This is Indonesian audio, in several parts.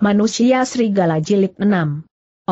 Manusia Serigala Jilid 6.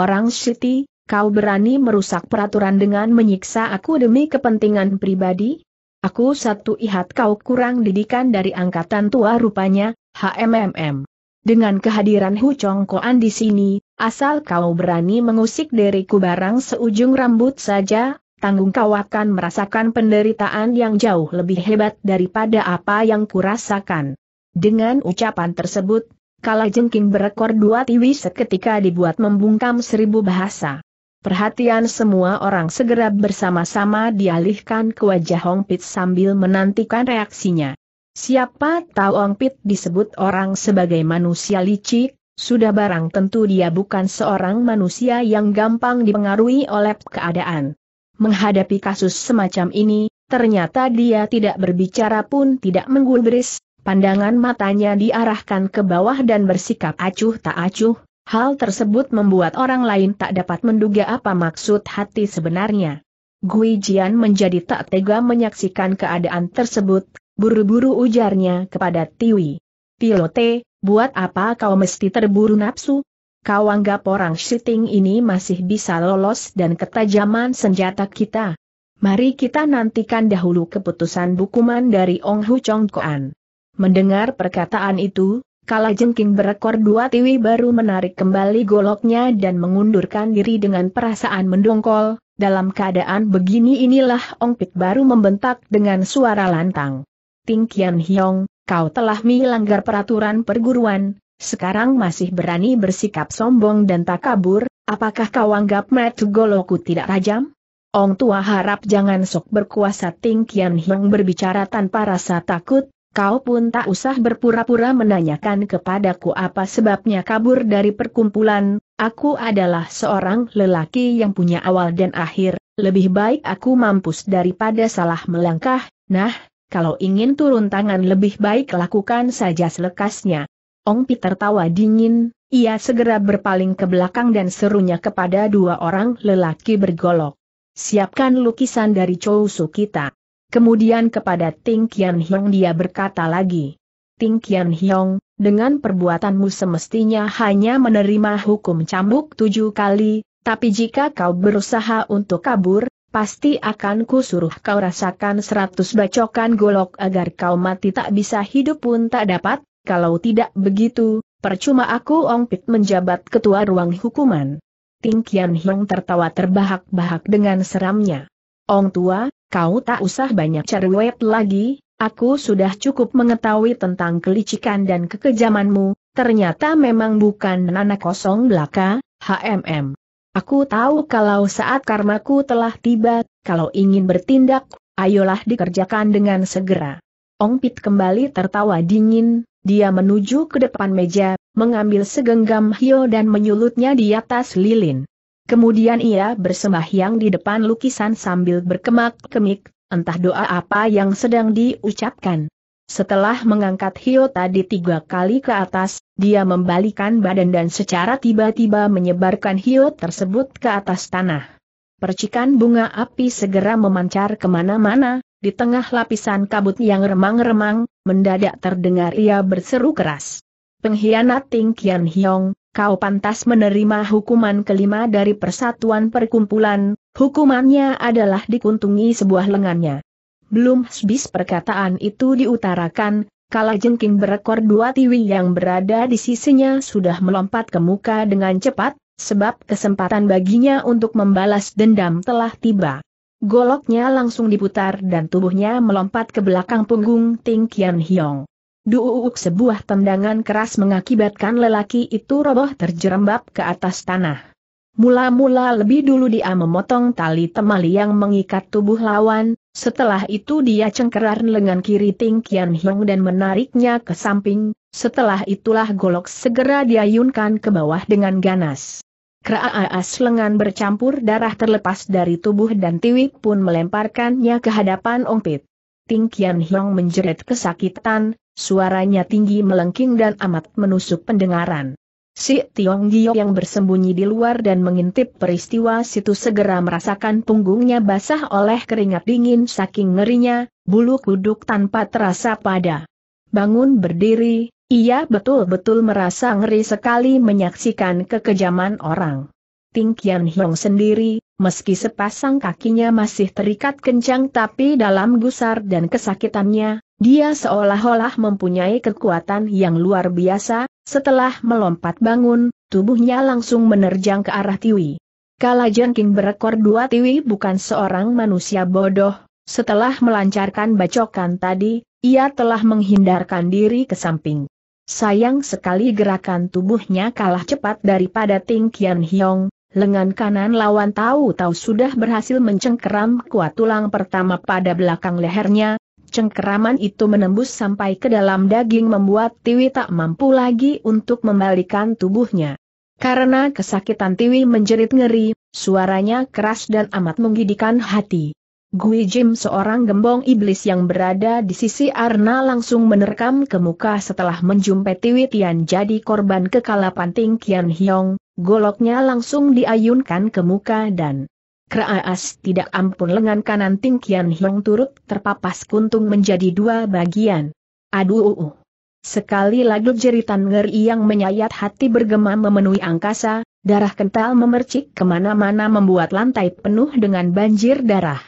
Orang Siti, kau berani merusak peraturan dengan menyiksa aku demi kepentingan pribadi? Aku satu ihat kau kurang didikan dari angkatan tua rupanya, HMMM. Dengan kehadiran Hu Chongkoan di sini, asal kau berani mengusik diriku barang seujung rambut saja, tanggung kau akan merasakan penderitaan yang jauh lebih hebat daripada apa yang kurasakan. Dengan ucapan tersebut, Kalajengking berekor dua tiwi seketika dibuat membungkam seribu bahasa. Perhatian semua orang segera bersama-sama dialihkan ke wajah Ong Pit sambil menantikan reaksinya. Siapa tahu Ong Pit disebut orang sebagai manusia licik, sudah barang tentu dia bukan seorang manusia yang gampang dipengaruhi oleh keadaan. Menghadapi kasus semacam ini, ternyata dia tidak berbicara pun tidak menggubris, pandangan matanya diarahkan ke bawah dan bersikap acuh tak acuh. Hal tersebut membuat orang lain tak dapat menduga apa maksud hati sebenarnya. Gui Jian menjadi tak tega menyaksikan keadaan tersebut, buru-buru ujarnya kepada Tiwi. Pilote, buat apa kau mesti terburu nafsu? Kau anggap orang Siting ini masih bisa lolos dan ketajaman senjata kita? Mari kita nantikan dahulu keputusan hukuman dari Ong Hu Chongkoan. Mendengar perkataan itu, Kalajengking berekor dua tiwi baru menarik kembali goloknya dan mengundurkan diri dengan perasaan mendongkol. Dalam keadaan begini inilah Ong Pit baru membentak dengan suara lantang. Ting Kian Hiong, kau telah melanggar peraturan perguruan, sekarang masih berani bersikap sombong dan takabur, apakah kau anggap mata golokku tidak tajam? Ong Tua harap jangan sok berkuasa. Ting Kian Hiong berbicara tanpa rasa takut. Kau pun tak usah berpura-pura menanyakan kepadaku apa sebabnya kabur dari perkumpulan, aku adalah seorang lelaki yang punya awal dan akhir, lebih baik aku mampus daripada salah melangkah, nah, kalau ingin turun tangan lebih baik lakukan saja selekasnya. Ong Pit tertawa dingin, ia segera berpaling ke belakang dan serunya kepada dua orang lelaki bergolok. Siapkan lukisan dari Chu Siu kita. Kemudian kepada Ting Kian Hiong dia berkata lagi, Ting Kian Hiong, dengan perbuatanmu semestinya hanya menerima hukum cambuk 7 kali, tapi jika kau berusaha untuk kabur, pasti akan kusuruh kau rasakan 100 bacokan golok agar kau mati tak bisa hidup pun tak dapat, kalau tidak begitu, percuma aku Ong Pit menjabat ketua ruang hukuman. Ting Kian Hiong tertawa terbahak-bahak dengan seramnya. Ong Tua, kau tak usah banyak cerewet lagi, aku sudah cukup mengetahui tentang kelicikan dan kekejamanmu, ternyata memang bukan anak kosong belaka, HMM. Aku tahu kalau saat karmaku telah tiba, kalau ingin bertindak, ayolah dikerjakan dengan segera. Ong Pit kembali tertawa dingin, dia menuju ke depan meja, mengambil segenggam hio dan menyulutnya di atas lilin. Kemudian ia bersembahyang di depan lukisan sambil berkemak-kemik, entah doa apa yang sedang diucapkan. Setelah mengangkat hio tadi 3 kali ke atas, dia membalikan badan dan secara tiba-tiba menyebarkan hio tersebut ke atas tanah. Percikan bunga api segera memancar kemana-mana, di tengah lapisan kabut yang remang-remang, mendadak terdengar ia berseru keras. Pengkhianat Ting Kian Hiong! Kau pantas menerima hukuman kelima dari persatuan perkumpulan, hukumannya adalah dikuntungi sebuah lengannya. Belum habis perkataan itu diutarakan, Kalajengking berekor dua tiwi yang berada di sisinya sudah melompat ke muka dengan cepat, sebab kesempatan baginya untuk membalas dendam telah tiba. Goloknya langsung diputar dan tubuhnya melompat ke belakang punggung Ting Kian Hiong. Duuk sebuah tendangan keras mengakibatkan lelaki itu roboh terjerembab ke atas tanah. Mula-mula lebih dulu dia memotong tali temali yang mengikat tubuh lawan, setelah itu dia cengkerar lengan kiri Ting Kian Hiong dan menariknya ke samping, setelah itulah golok segera diayunkan ke bawah dengan ganas. Kraaas lengan bercampur darah terlepas dari tubuh dan Tiwi pun melemparkannya ke hadapan Ong Pit. Ting Kian Hiong menjerit kesakitan, suaranya tinggi melengking dan amat menusuk pendengaran. Sik Tiong Giok yang bersembunyi di luar dan mengintip peristiwa situ segera merasakan punggungnya basah oleh keringat dingin saking ngerinya, bulu kuduk tanpa terasa pada bangun berdiri, Ia betul-betul merasa ngeri sekali menyaksikan kekejaman orang. Ting Kian Hiong sendiri, meski sepasang kakinya masih terikat kencang tapi dalam gusar dan kesakitannya, dia seolah-olah mempunyai kekuatan yang luar biasa. Setelah melompat bangun, tubuhnya langsung menerjang ke arah Tiwi. Kalajengking berekor dua Tiwi bukan seorang manusia bodoh. Setelah melancarkan bacokan tadi, ia telah menghindarkan diri ke samping. Sayang sekali gerakan tubuhnya kalah cepat daripada Ting Kian Hiong, lengan kanan lawan tahu-tahu sudah berhasil mencengkeram kuat tulang pertama pada belakang lehernya, cengkeraman itu menembus sampai ke dalam daging membuat Tiwi tak mampu lagi untuk membalikan tubuhnya. Karena kesakitan Tiwi menjerit ngeri, suaranya keras dan amat menggidikan hati. Gui Jim seorang gembong iblis yang berada di sisi Arna langsung menerkam ke muka setelah menjumpai Tiwi Tian jadi korban kekalapan Ting Kian Hiong, goloknya langsung diayunkan ke muka dan kraas tidak ampun lengan kanan Ting Kian Hiong turut terpapas kuntung menjadi dua bagian. Aduh. Sekali lagi jeritan ngeri yang menyayat hati bergema memenuhi angkasa, darah kental memercik kemana-mana membuat lantai penuh dengan banjir darah.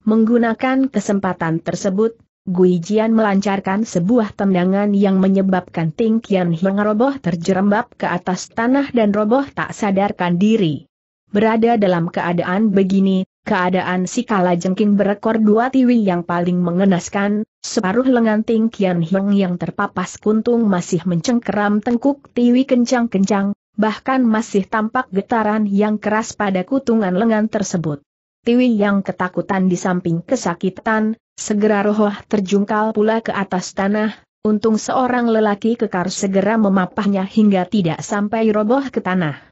Menggunakan kesempatan tersebut, Gui Jian melancarkan sebuah tendangan yang menyebabkan Ting Kian Hiong roboh terjerembab ke atas tanah dan roboh tak sadarkan diri. Berada dalam keadaan begini, keadaan si Kalajengking berekor dua Tiwi yang paling mengenaskan, separuh lengan Ting Kian Hiong yang terpapas kuntung masih mencengkeram tengkuk Tiwi kencang-kencang, bahkan masih tampak getaran yang keras pada kutungan lengan tersebut. Tiwi yang ketakutan di samping kesakitan, segera roboh terjungkal pula ke atas tanah, untung seorang lelaki kekar segera memapahnya hingga tidak sampai roboh ke tanah.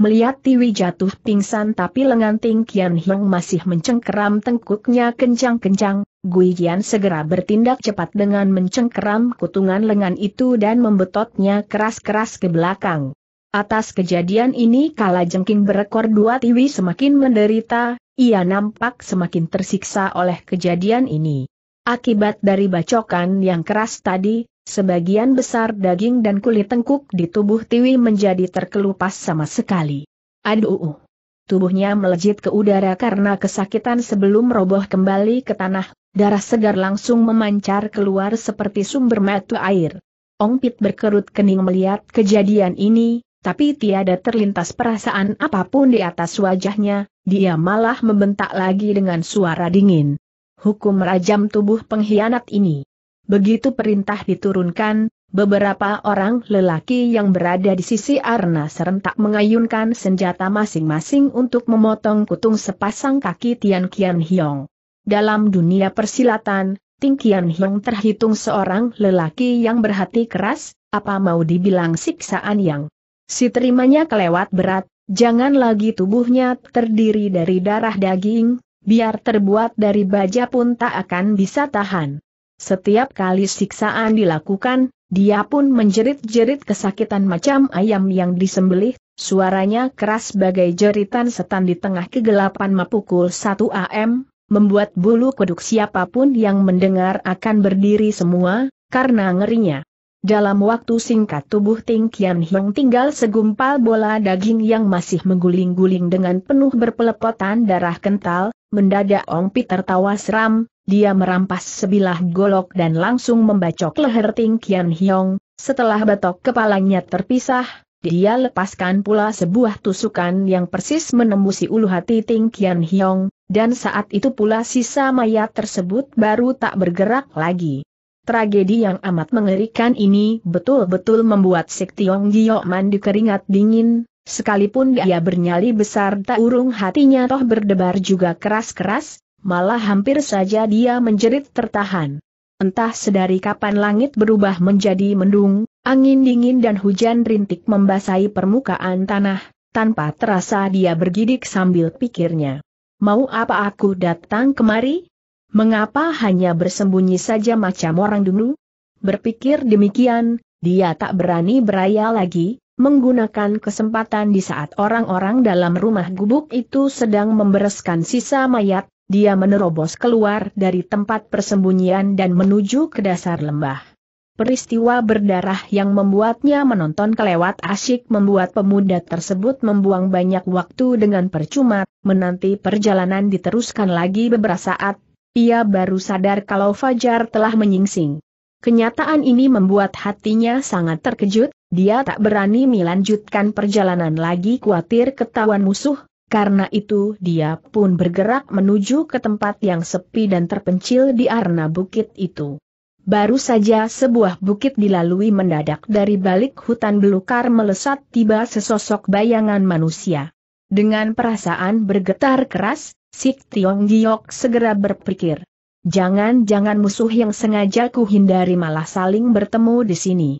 Melihat Tiwi jatuh pingsan tapi lengan Ting Kian Hiong masih mencengkeram tengkuknya kencang-kencang, Gui Jian segera bertindak cepat dengan mencengkeram kutungan lengan itu dan membetotnya keras-keras ke belakang. Atas kejadian ini Kalajengking berekor dua Tiwi semakin menderita. Ia nampak semakin tersiksa oleh kejadian ini. Akibat dari bacokan yang keras tadi, sebagian besar daging dan kulit tengkuk di tubuh Tiwi menjadi terkelupas sama sekali. Aduh! Tubuhnya melejit ke udara karena kesakitan sebelum roboh kembali ke tanah, darah segar langsung memancar keluar seperti sumber mata air. Ong Pit berkerut kening melihat kejadian ini, tapi tiada terlintas perasaan apapun di atas wajahnya. Dia malah membentak lagi dengan suara dingin. Hukum rajam tubuh pengkhianat ini. Begitu perintah diturunkan, beberapa orang lelaki yang berada di sisi Arna serentak mengayunkan senjata masing-masing untuk memotong kutung sepasang kaki Tian Kian Hiong. Dalam dunia persilatan, Ting Kian Hiong terhitung seorang lelaki yang berhati keras, apa mau dibilang siksaan yang diterimanya kelewat berat. Jangan lagi tubuhnya terdiri dari darah daging, biar terbuat dari baja pun tak akan bisa tahan. Setiap kali siksaan dilakukan, dia pun menjerit-jerit kesakitan macam ayam yang disembelih, suaranya keras bagai jeritan setan di tengah kegelapan pukul 1 AM, membuat bulu kuduk siapapun yang mendengar akan berdiri semua, karena ngerinya. Dalam waktu singkat tubuh Ting Kian Hiong tinggal segumpal bola daging yang masih mengguling-guling dengan penuh berpelepotan darah kental, mendadak Ong Pit tertawa seram, dia merampas sebilah golok dan langsung membacok leher Ting Kian Hiong, setelah batok kepalanya terpisah, dia lepaskan pula sebuah tusukan yang persis menembusi ulu hati Ting Kian Hiong, dan saat itu pula sisa mayat tersebut baru tak bergerak lagi. Tragedi yang amat mengerikan ini betul-betul membuat Sik Tiong Giok mandi keringat dingin, sekalipun dia bernyali besar tak urung hatinya toh berdebar juga keras-keras, malah hampir saja dia menjerit tertahan. Entah sedari kapan langit berubah menjadi mendung, angin dingin dan hujan rintik membasahi permukaan tanah, tanpa terasa dia bergidik sambil pikirnya. Mau apa aku datang kemari? Mengapa hanya bersembunyi saja macam orang dulu? Berpikir demikian, dia tak berani beraya lagi, menggunakan kesempatan di saat orang-orang dalam rumah gubuk itu sedang membereskan sisa mayat, dia menerobos keluar dari tempat persembunyian dan menuju ke dasar lembah. Peristiwa berdarah yang membuatnya menonton kelewat asyik membuat pemuda tersebut membuang banyak waktu dengan percuma, menanti perjalanan diteruskan lagi beberapa saat, ia baru sadar kalau fajar telah menyingsing. Kenyataan ini membuat hatinya sangat terkejut, dia tak berani melanjutkan perjalanan lagi khawatir ketahuan musuh, karena itu dia pun bergerak menuju ke tempat yang sepi dan terpencil di arna bukit itu. Baru saja sebuah bukit dilalui mendadak dari balik hutan belukar melesat tiba sesosok bayangan manusia. Dengan perasaan bergetar keras, Sik Tiong Giok segera berpikir, jangan-jangan musuh yang sengaja ku hindari malah saling bertemu di sini.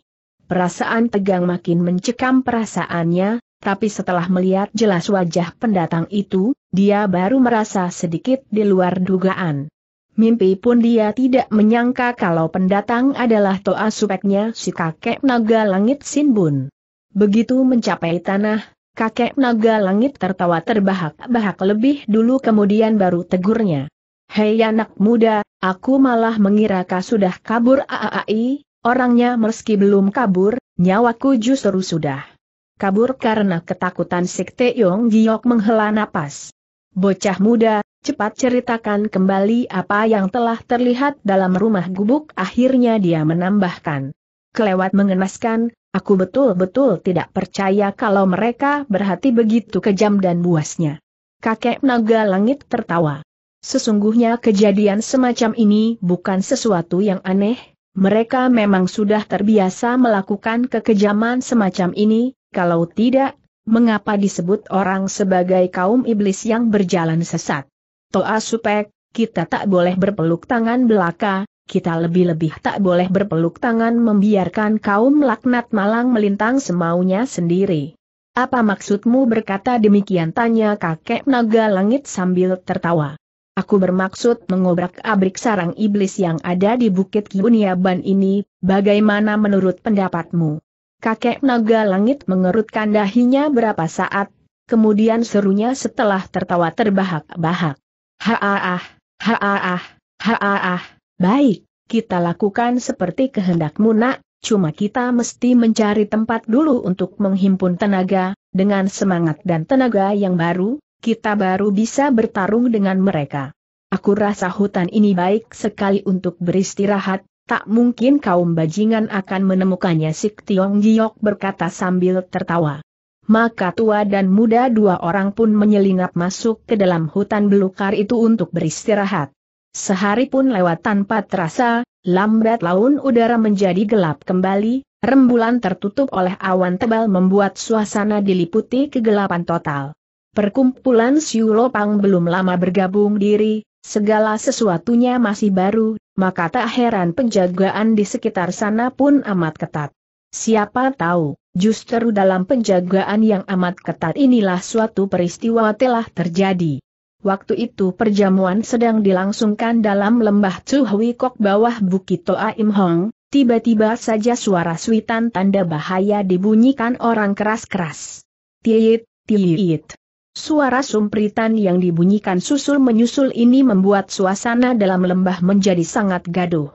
Perasaan tegang makin mencekam perasaannya, tapi setelah melihat jelas wajah pendatang itu, dia baru merasa sedikit di luar dugaan. Mimpi pun dia tidak menyangka kalau pendatang adalah toa supeknya si kakek naga langit Sin Bun. Begitu mencapai tanah, kakek naga langit tertawa terbahak-bahak lebih dulu kemudian baru tegurnya. Hei anak muda, aku malah mengira kau sudah kabur. Aai, orangnya meski belum kabur, nyawaku justru sudah kabur karena ketakutan. Sik Tiong Giok menghela napas. Bocah muda, cepat ceritakan kembali apa yang telah terlihat dalam rumah gubuk. Akhirnya dia menambahkan. Kelewat mengenaskan, aku betul-betul tidak percaya kalau mereka berhati begitu kejam dan buasnya. Kakek naga langit tertawa. Sesungguhnya kejadian semacam ini bukan sesuatu yang aneh, mereka memang sudah terbiasa melakukan kekejaman semacam ini, kalau tidak, mengapa disebut orang sebagai kaum iblis yang berjalan sesat? Toa supek, kita tak boleh berpeluk tangan belaka, kita lebih-lebih tak boleh berpeluk tangan membiarkan kaum laknat malang melintang semaunya sendiri. Apa maksudmu berkata demikian? Tanya kakek naga langit sambil tertawa. Aku bermaksud mengobrak-abrik sarang iblis yang ada di Bukit Kiu Nia San ini, bagaimana menurut pendapatmu? Kakek naga langit mengerutkan dahinya berapa saat, kemudian serunya setelah tertawa terbahak-bahak. Haaah, haaah, haaah, baik, kita lakukan seperti kehendakmu nak, cuma kita mesti mencari tempat dulu untuk menghimpun tenaga, dengan semangat dan tenaga yang baru, kita baru bisa bertarung dengan mereka. Aku rasa hutan ini baik sekali untuk beristirahat. Tak mungkin kaum bajingan akan menemukannya. Sik Tiong Giok berkata sambil tertawa. Maka tua dan muda dua orang pun menyelinap masuk ke dalam hutan belukar itu untuk beristirahat. Sehari pun lewat tanpa terasa, lambat laun udara menjadi gelap kembali, rembulan tertutup oleh awan tebal membuat suasana diliputi kegelapan total. Perkumpulan Siulopang belum lama bergabung diri, segala sesuatunya masih baru, maka tak heran penjagaan di sekitar sana pun amat ketat. Siapa tahu, justru dalam penjagaan yang amat ketat inilah suatu peristiwa telah terjadi. Waktu itu perjamuan sedang dilangsungkan dalam lembah Tsu Hwi Kok bawah Bukit Toa Im Hong, tiba-tiba saja suara suitan tanda bahaya dibunyikan orang keras-keras. Tiit, tiit. Suara sumpritan yang dibunyikan susul-menyusul ini membuat suasana dalam lembah menjadi sangat gaduh.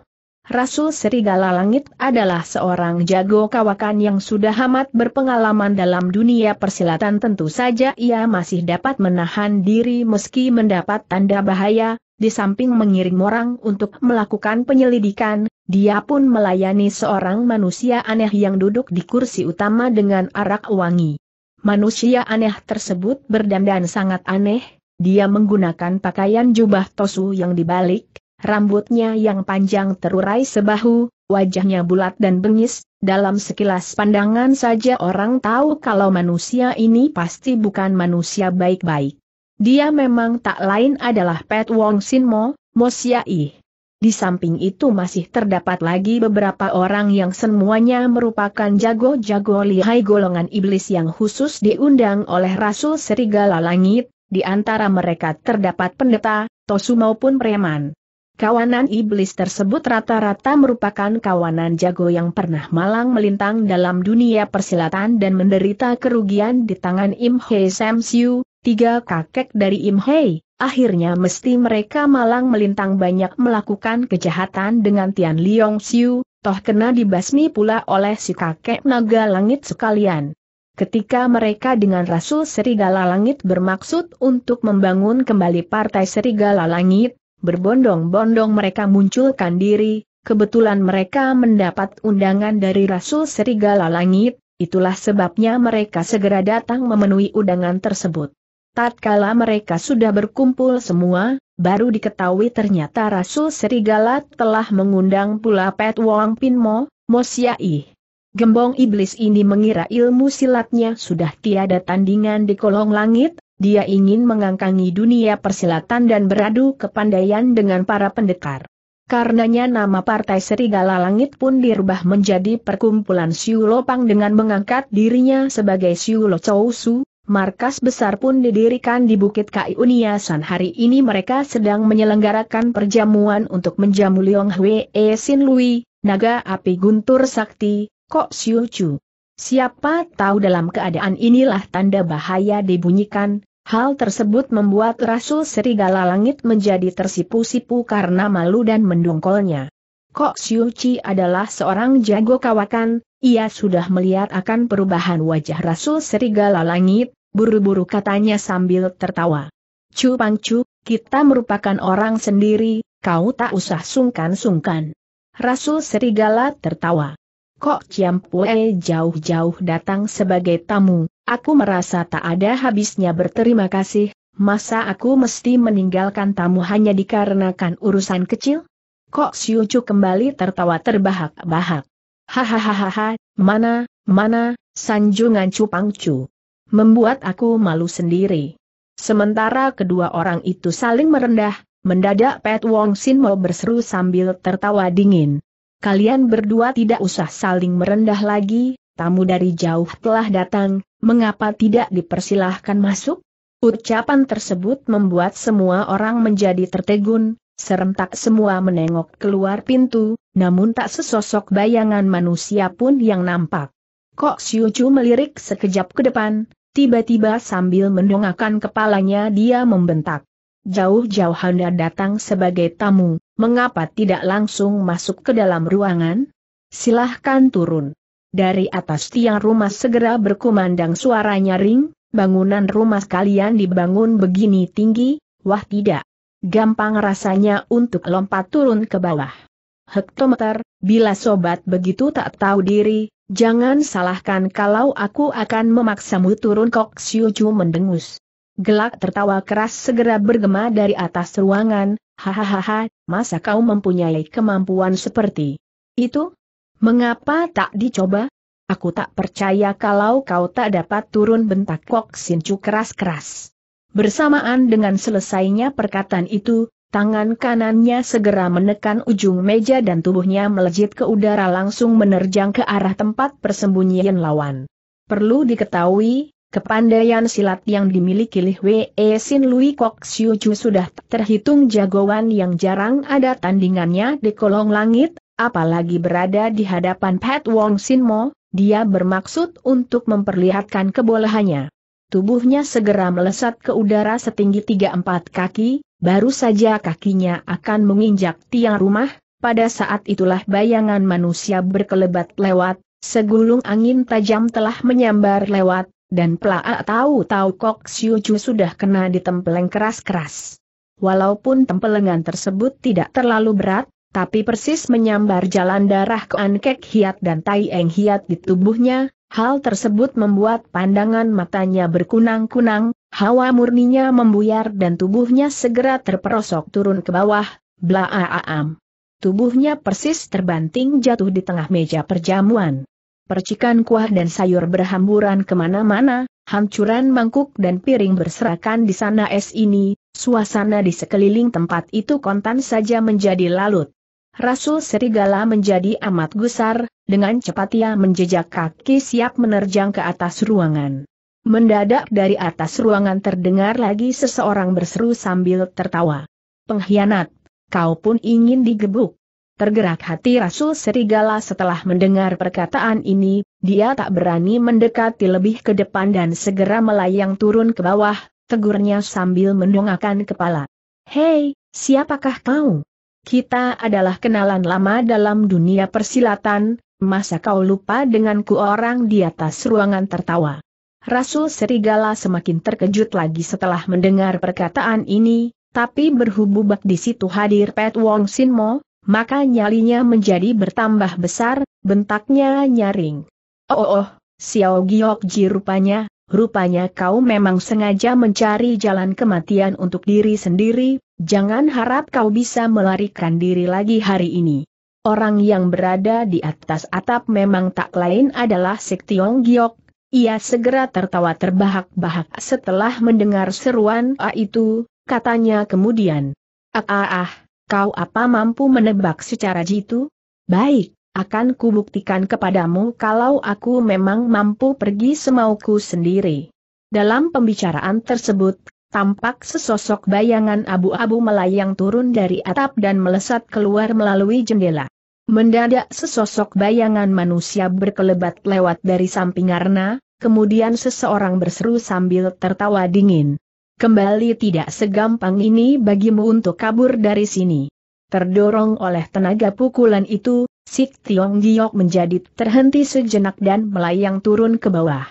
Rasul Serigala Langit adalah seorang jago kawakan yang sudah amat berpengalaman dalam dunia persilatan. Tentu saja ia masih dapat menahan diri meski mendapat tanda bahaya, di samping mengirim orang untuk melakukan penyelidikan, dia pun melayani seorang manusia aneh yang duduk di kursi utama dengan arak wangi. Manusia aneh tersebut berdandan sangat aneh, dia menggunakan pakaian jubah tosu yang dibalik, rambutnya yang panjang terurai sebahu, wajahnya bulat dan bengis, dalam sekilas pandangan saja orang tahu kalau manusia ini pasti bukan manusia baik-baik. Dia memang tak lain adalah Pat Wong Sin Mo, Mo Siai. Di samping itu masih terdapat lagi beberapa orang yang semuanya merupakan jago-jago lihai golongan iblis yang khusus diundang oleh Rasul Serigala Langit, di antara mereka terdapat pendeta, tosu maupun preman. Kawanan iblis tersebut rata-rata merupakan kawanan jago yang pernah malang melintang dalam dunia persilatan dan menderita kerugian di tangan Im Hei Sam Siu, tiga kakek dari Im Hei. Akhirnya mesti mereka malang melintang banyak melakukan kejahatan dengan Tian Leong Siu, toh kena dibasmi pula oleh si kakek naga langit sekalian. Ketika mereka dengan Rasul Serigala Langit bermaksud untuk membangun kembali Partai Serigala Langit, berbondong-bondong mereka munculkan diri, kebetulan mereka mendapat undangan dari Rasul Serigala Langit, itulah sebabnya mereka segera datang memenuhi undangan tersebut. Tatkala mereka sudah berkumpul semua, baru diketahui ternyata Rasul Serigala telah mengundang pula Pat Wong Sin Mo, Mo Siai. Gembong iblis ini mengira ilmu silatnya sudah tiada tandingan di kolong langit, dia ingin mengangkangi dunia persilatan dan beradu kepandaian dengan para pendekar. Karenanya nama Partai Serigala Langit pun dirubah menjadi Perkumpulan Siulopang dengan mengangkat dirinya sebagai Siulo Chousu. Markas besar pun didirikan di Bukit Kiu Nia San. Hari ini mereka sedang menyelenggarakan perjamuan untuk menjamu Liong Wei E Sin Lui, Naga Api Guntur Sakti, Kok Siu Chu. Siapa tahu dalam keadaan inilah tanda bahaya dibunyikan, hal tersebut membuat Rasul Serigala Langit menjadi tersipu-sipu karena malu dan mendongkolnya. Kok Siu Chu adalah seorang jago kawakan, ia sudah melihat akan perubahan wajah Rasul Serigala Langit, buru-buru katanya sambil tertawa. "Chu Pangcu, kita merupakan orang sendiri, kau tak usah sungkan-sungkan." Rasul Serigala tertawa. "Kok Ciampue jauh-jauh datang sebagai tamu, aku merasa tak ada habisnya berterima kasih, masa aku mesti meninggalkan tamu hanya dikarenakan urusan kecil?" Kok Siu Chu kembali tertawa terbahak-bahak. "Hahaha, mana, sanjungan Chu Pangcu membuat aku malu sendiri." Sementara kedua orang itu saling merendah, mendadak Pat Wong Sin Mo berseru sambil tertawa dingin. "Kalian berdua tidak usah saling merendah lagi, tamu dari jauh telah datang, mengapa tidak dipersilahkan masuk?" Ucapan tersebut membuat semua orang menjadi tertegun, serentak semua menengok keluar pintu, namun tak sesosok bayangan manusia pun yang nampak. Kok Siu Chu melirik sekejap ke depan, tiba-tiba sambil mendongakkan kepalanya dia membentak. "Jauh-jauh Anda datang sebagai tamu, mengapa tidak langsung masuk ke dalam ruangan? Silahkan turun." Dari atas tiang rumah segera berkumandang suara nyaring, "Bangunan rumah kalian dibangun begini tinggi, wah tidak gampang rasanya untuk lompat turun ke bawah. Hektometer, bila sobat begitu tak tahu diri, jangan salahkan kalau aku akan memaksamu turun." Kok Siu Chu mendengus. Gelak tertawa keras segera bergema dari atas ruangan. "Hahaha, masa kau mempunyai kemampuan seperti itu? Mengapa tak dicoba? Aku tak percaya kalau kau tak dapat turun," bentak Kok Siu Chu keras-keras. Bersamaan dengan selesainya perkataan itu, tangan kanannya segera menekan ujung meja dan tubuhnya melejit ke udara langsung menerjang ke arah tempat persembunyian lawan. Perlu diketahui, kepandaian silat yang dimiliki Liong Wei E Sin Lui Kok Siu Chu sudah terhitung jagoan yang jarang ada tandingannya di kolong langit, apalagi berada di hadapan Pat Wong Sin Mo, dia bermaksud untuk memperlihatkan kebolehannya. Tubuhnya segera melesat ke udara setinggi 3-4 kaki, baru saja kakinya akan menginjak tiang rumah, pada saat itulah bayangan manusia berkelebat lewat, segulung angin tajam telah menyambar lewat, dan pelak tahu-tahu Kok Siu Chu sudah kena ditempeleng keras-keras. Walaupun tempelengan tersebut tidak terlalu berat, tapi persis menyambar jalan darah Keankek Hiat dan Tai Eng Hiat di tubuhnya. Hal tersebut membuat pandangan matanya berkunang-kunang, hawa murninya membuyar dan tubuhnya segera terperosok turun ke bawah, blaaam. Tubuhnya persis terbanting jatuh di tengah meja perjamuan. Percikan kuah dan sayur berhamburan kemana-mana, hancuran mangkuk dan piring berserakan di sana es ini, suasana di sekeliling tempat itu kontan saja menjadi lalut. Rasul Serigala menjadi amat gusar, dengan cepat ia menjejak kaki siap menerjang ke atas ruangan. Mendadak dari atas ruangan terdengar lagi seseorang berseru sambil tertawa. "Pengkhianat, kau pun ingin digebuk." Tergerak hati Rasul Serigala setelah mendengar perkataan ini, dia tak berani mendekati lebih ke depan dan segera melayang turun ke bawah, tegurnya sambil mendongakkan kepala. "Hei, siapakah kau? Kita adalah kenalan lama dalam dunia persilatan, masa kau lupa denganku? Orang di atas ruangan tertawa. Rasul Serigala semakin terkejut lagi setelah mendengar perkataan ini, tapi berhubung di situ hadir Pat Wong Sin Mo, maka nyalinya menjadi bertambah besar, bentaknya nyaring. Oh, Xiao Giok Ji, rupanya kau memang sengaja mencari jalan kematian untuk diri sendiri, jangan harap kau bisa melarikan diri lagi hari ini. Orang yang berada di atas atap memang tak lain adalah Sik Tiong Giok. Ia segera tertawa terbahak-bahak setelah mendengar seruan itu, katanya kemudian. Kau apa mampu menebak secara jitu? Baik, akan kubuktikan kepadamu kalau aku memang mampu pergi semauku sendiri. Dalam pembicaraan tersebut, tampak sesosok bayangan abu-abu melayang turun dari atap dan melesat keluar melalui jendela. Mendadak sesosok bayangan manusia berkelebat lewat dari samping arna, kemudian seseorang berseru sambil tertawa dingin. Kembali tidak segampang ini bagimu untuk kabur dari sini. Terdorong oleh tenaga pukulan itu, Sik Tiong Giok menjadi terhenti sejenak dan melayang turun ke bawah.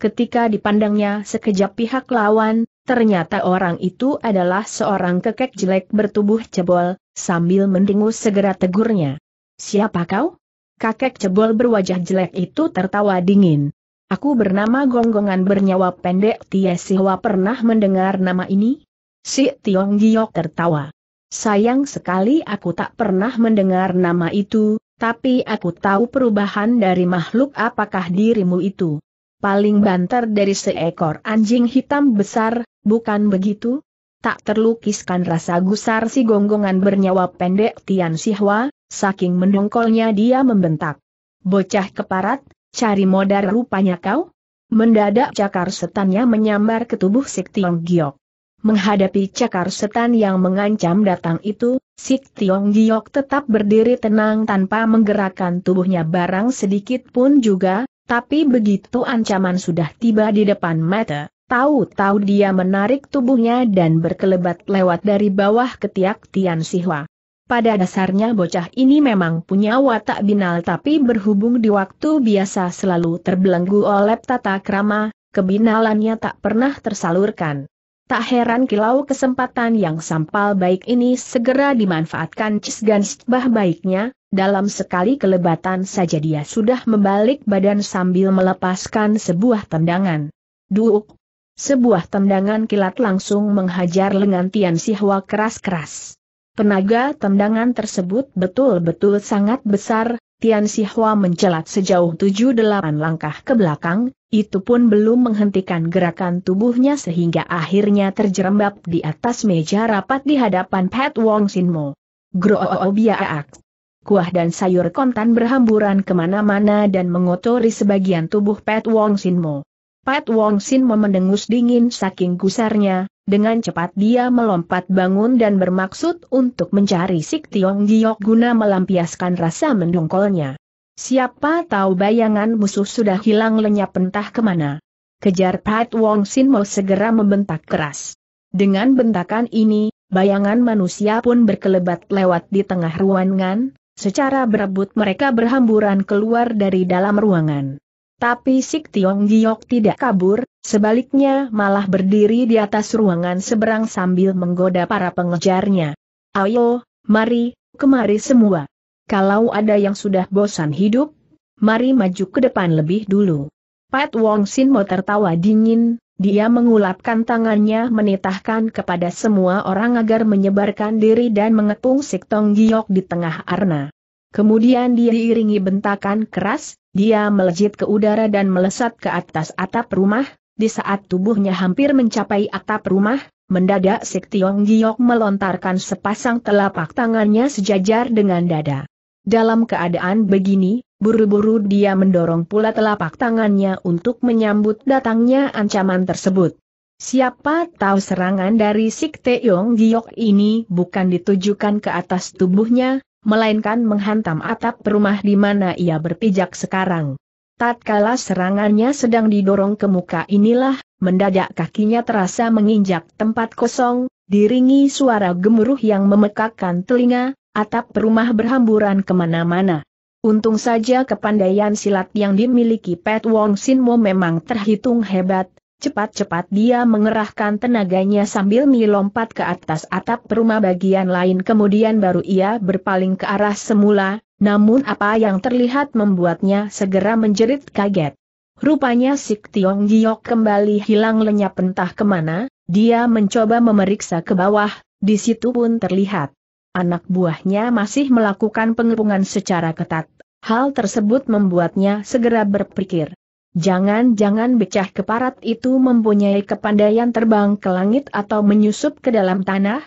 Ketika dipandangnya sekejap pihak lawan, ternyata orang itu adalah seorang kekek jelek bertubuh cebol, sambil mendengus segera tegurnya. Siapa kau? Kakek cebol berwajah jelek itu tertawa dingin. Aku bernama Gonggongan Bernyawa Pendek. Tian Si Hua, pernah mendengar nama ini? Sik Tiong Giok tertawa. Sayang sekali aku tak pernah mendengar nama itu, tapi aku tahu perubahan dari makhluk apakah dirimu itu. Paling banter dari seekor anjing hitam besar, bukan begitu? Tak terlukiskan rasa gusar si Gonggongan Bernyawa Pendek Tian Si Hua, saking mendongkolnya dia membentak. Bocah keparat, cari modal rupanya kau? Mendadak cakar setannya menyambar ke tubuh Sik Tiong Giok. Menghadapi cakar setan yang mengancam datang itu, Sik Tiong Giok tetap berdiri tenang tanpa menggerakkan tubuhnya barang sedikit pun juga. Tapi begitu ancaman sudah tiba di depan mata, tahu-tahu dia menarik tubuhnya dan berkelebat lewat dari bawah ketiak Tian Si Hua. Pada dasarnya bocah ini memang punya watak binal, tapi berhubung di waktu biasa selalu terbelenggu oleh tata krama, kebinalannya tak pernah tersalurkan. Tak heran kilau kesempatan yang sampal baik ini segera dimanfaatkan Cisgan Setbah baiknya. Dalam sekali kelebatan saja dia sudah membalik badan sambil melepaskan sebuah tendangan. Duuk! Sebuah tendangan kilat langsung menghajar lengan Tian Si Hua keras-keras. Tenaga tendangan tersebut betul-betul sangat besar. Tian Si Hua mencelat sejauh 7-8 langkah ke belakang, itu pun belum menghentikan gerakan tubuhnya sehingga akhirnya terjerembab di atas meja rapat di hadapan Pat Wong Sin Mo. Groobiaak! Kuah dan sayur kontan berhamburan kemana-mana dan mengotori sebagian tubuh Pat Wong Sin Mo. Pat Wong Sin Mo mendengus dingin saking gusarnya, dengan cepat dia melompat bangun dan bermaksud untuk mencari Sik Tiong Giok guna melampiaskan rasa mendongkolnya. Siapa tahu bayangan musuh sudah hilang lenyap entah kemana. Kejar! Pat Wong Sin Mo segera membentak keras. Dengan bentakan ini, bayangan manusia pun berkelebat lewat di tengah ruangan. Secara berebut mereka berhamburan keluar dari dalam ruangan. Tapi Sik Tiong Giok tidak kabur, sebaliknya malah berdiri di atas ruangan seberang sambil menggoda para pengejarnya. Ayo, mari, kemari semua. Kalau ada yang sudah bosan hidup, mari maju ke depan lebih dulu. Pat Wong Sin Mo tertawa dingin, dia mengulapkan tangannya menitahkan kepada semua orang agar menyebarkan diri dan mengepung Sik Tiong Giok di tengah arna. Kemudian dia diiringi bentakan keras, dia melejit ke udara dan melesat ke atas atap rumah. Di saat tubuhnya hampir mencapai atap rumah, mendadak Sik Tiong Giok melontarkan sepasang telapak tangannya sejajar dengan dada. Dalam keadaan begini, buru-buru dia mendorong pula telapak tangannya untuk menyambut datangnya ancaman tersebut. Siapa tahu serangan dari Sik Tiong Giok ini bukan ditujukan ke atas tubuhnya, melainkan menghantam atap rumah di mana ia berpijak sekarang. Tatkala serangannya sedang didorong ke muka inilah, mendadak kakinya terasa menginjak tempat kosong, diringi suara gemuruh yang memekakkan telinga, Atap rumah berhamburan kemana-mana. Untung saja kepandaian silat yang dimiliki Pat Wong Sin Mo memang terhitung hebat. Cepat-cepat dia mengerahkan tenaganya sambil melompat ke atas atap rumah bagian lain, kemudian baru ia berpaling ke arah semula. Namun apa yang terlihat membuatnya segera menjerit kaget. Rupanya Sik Tiong Giok kembali hilang lenyap entah kemana. Dia mencoba memeriksa ke bawah, di situ pun terlihat anak buahnya masih melakukan pengepungan secara ketat. Hal tersebut membuatnya segera berpikir, jangan-jangan bocah keparat itu mempunyai kepandaian terbang ke langit atau menyusup ke dalam tanah?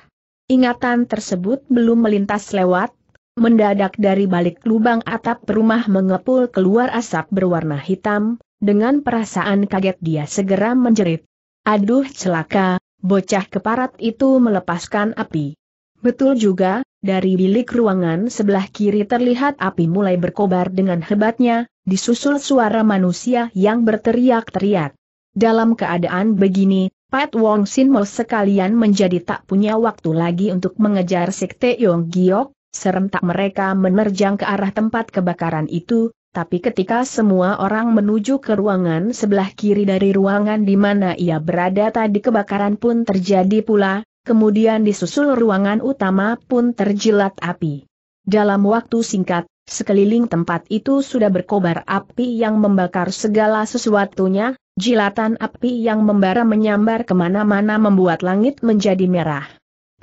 Ingatan tersebut belum melintas lewat, mendadak dari balik lubang atap rumah mengepul keluar asap berwarna hitam. Dengan perasaan kaget dia segera menjerit, "Aduh celaka, bocah keparat itu melepaskan api." Betul juga, dari bilik ruangan sebelah kiri terlihat api mulai berkobar dengan hebatnya, disusul suara manusia yang berteriak-teriak. Dalam keadaan begini, Pat Wong Sin Mo sekalian menjadi tak punya waktu lagi untuk mengejar Sik Tiong Giok, serentak mereka menerjang ke arah tempat kebakaran itu. Tapi ketika semua orang menuju ke ruangan sebelah kiri dari ruangan di mana ia berada tadi, kebakaran pun terjadi pula. Kemudian disusul ruangan utama pun terjilat api. Dalam waktu singkat, sekeliling tempat itu sudah berkobar api yang membakar segala sesuatunya. Jilatan api yang membara menyambar kemana-mana membuat langit menjadi merah.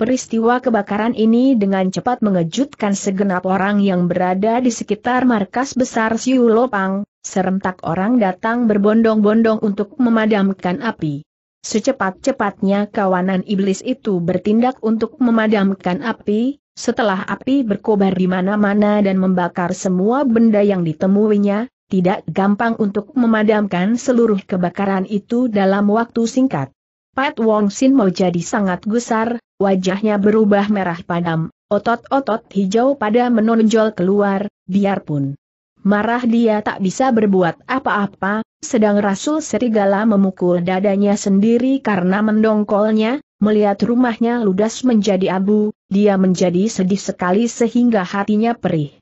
Peristiwa kebakaran ini dengan cepat mengejutkan segenap orang yang berada di sekitar markas besar Siulopang. Serentak orang datang berbondong-bondong untuk memadamkan api. Secepat-cepatnya kawanan iblis itu bertindak untuk memadamkan api. Setelah api berkobar di mana-mana dan membakar semua benda yang ditemuinya, tidak gampang untuk memadamkan seluruh kebakaran itu dalam waktu singkat. Pat Wong Sin Mo jadi sangat gusar, wajahnya berubah merah padam, otot-otot hijau pada menonjol keluar. Biarpun marah dia tak bisa berbuat apa-apa, sedang Rasul Serigala memukul dadanya sendiri karena mendongkolnya. Melihat rumahnya ludas menjadi abu, dia menjadi sedih sekali sehingga hatinya perih.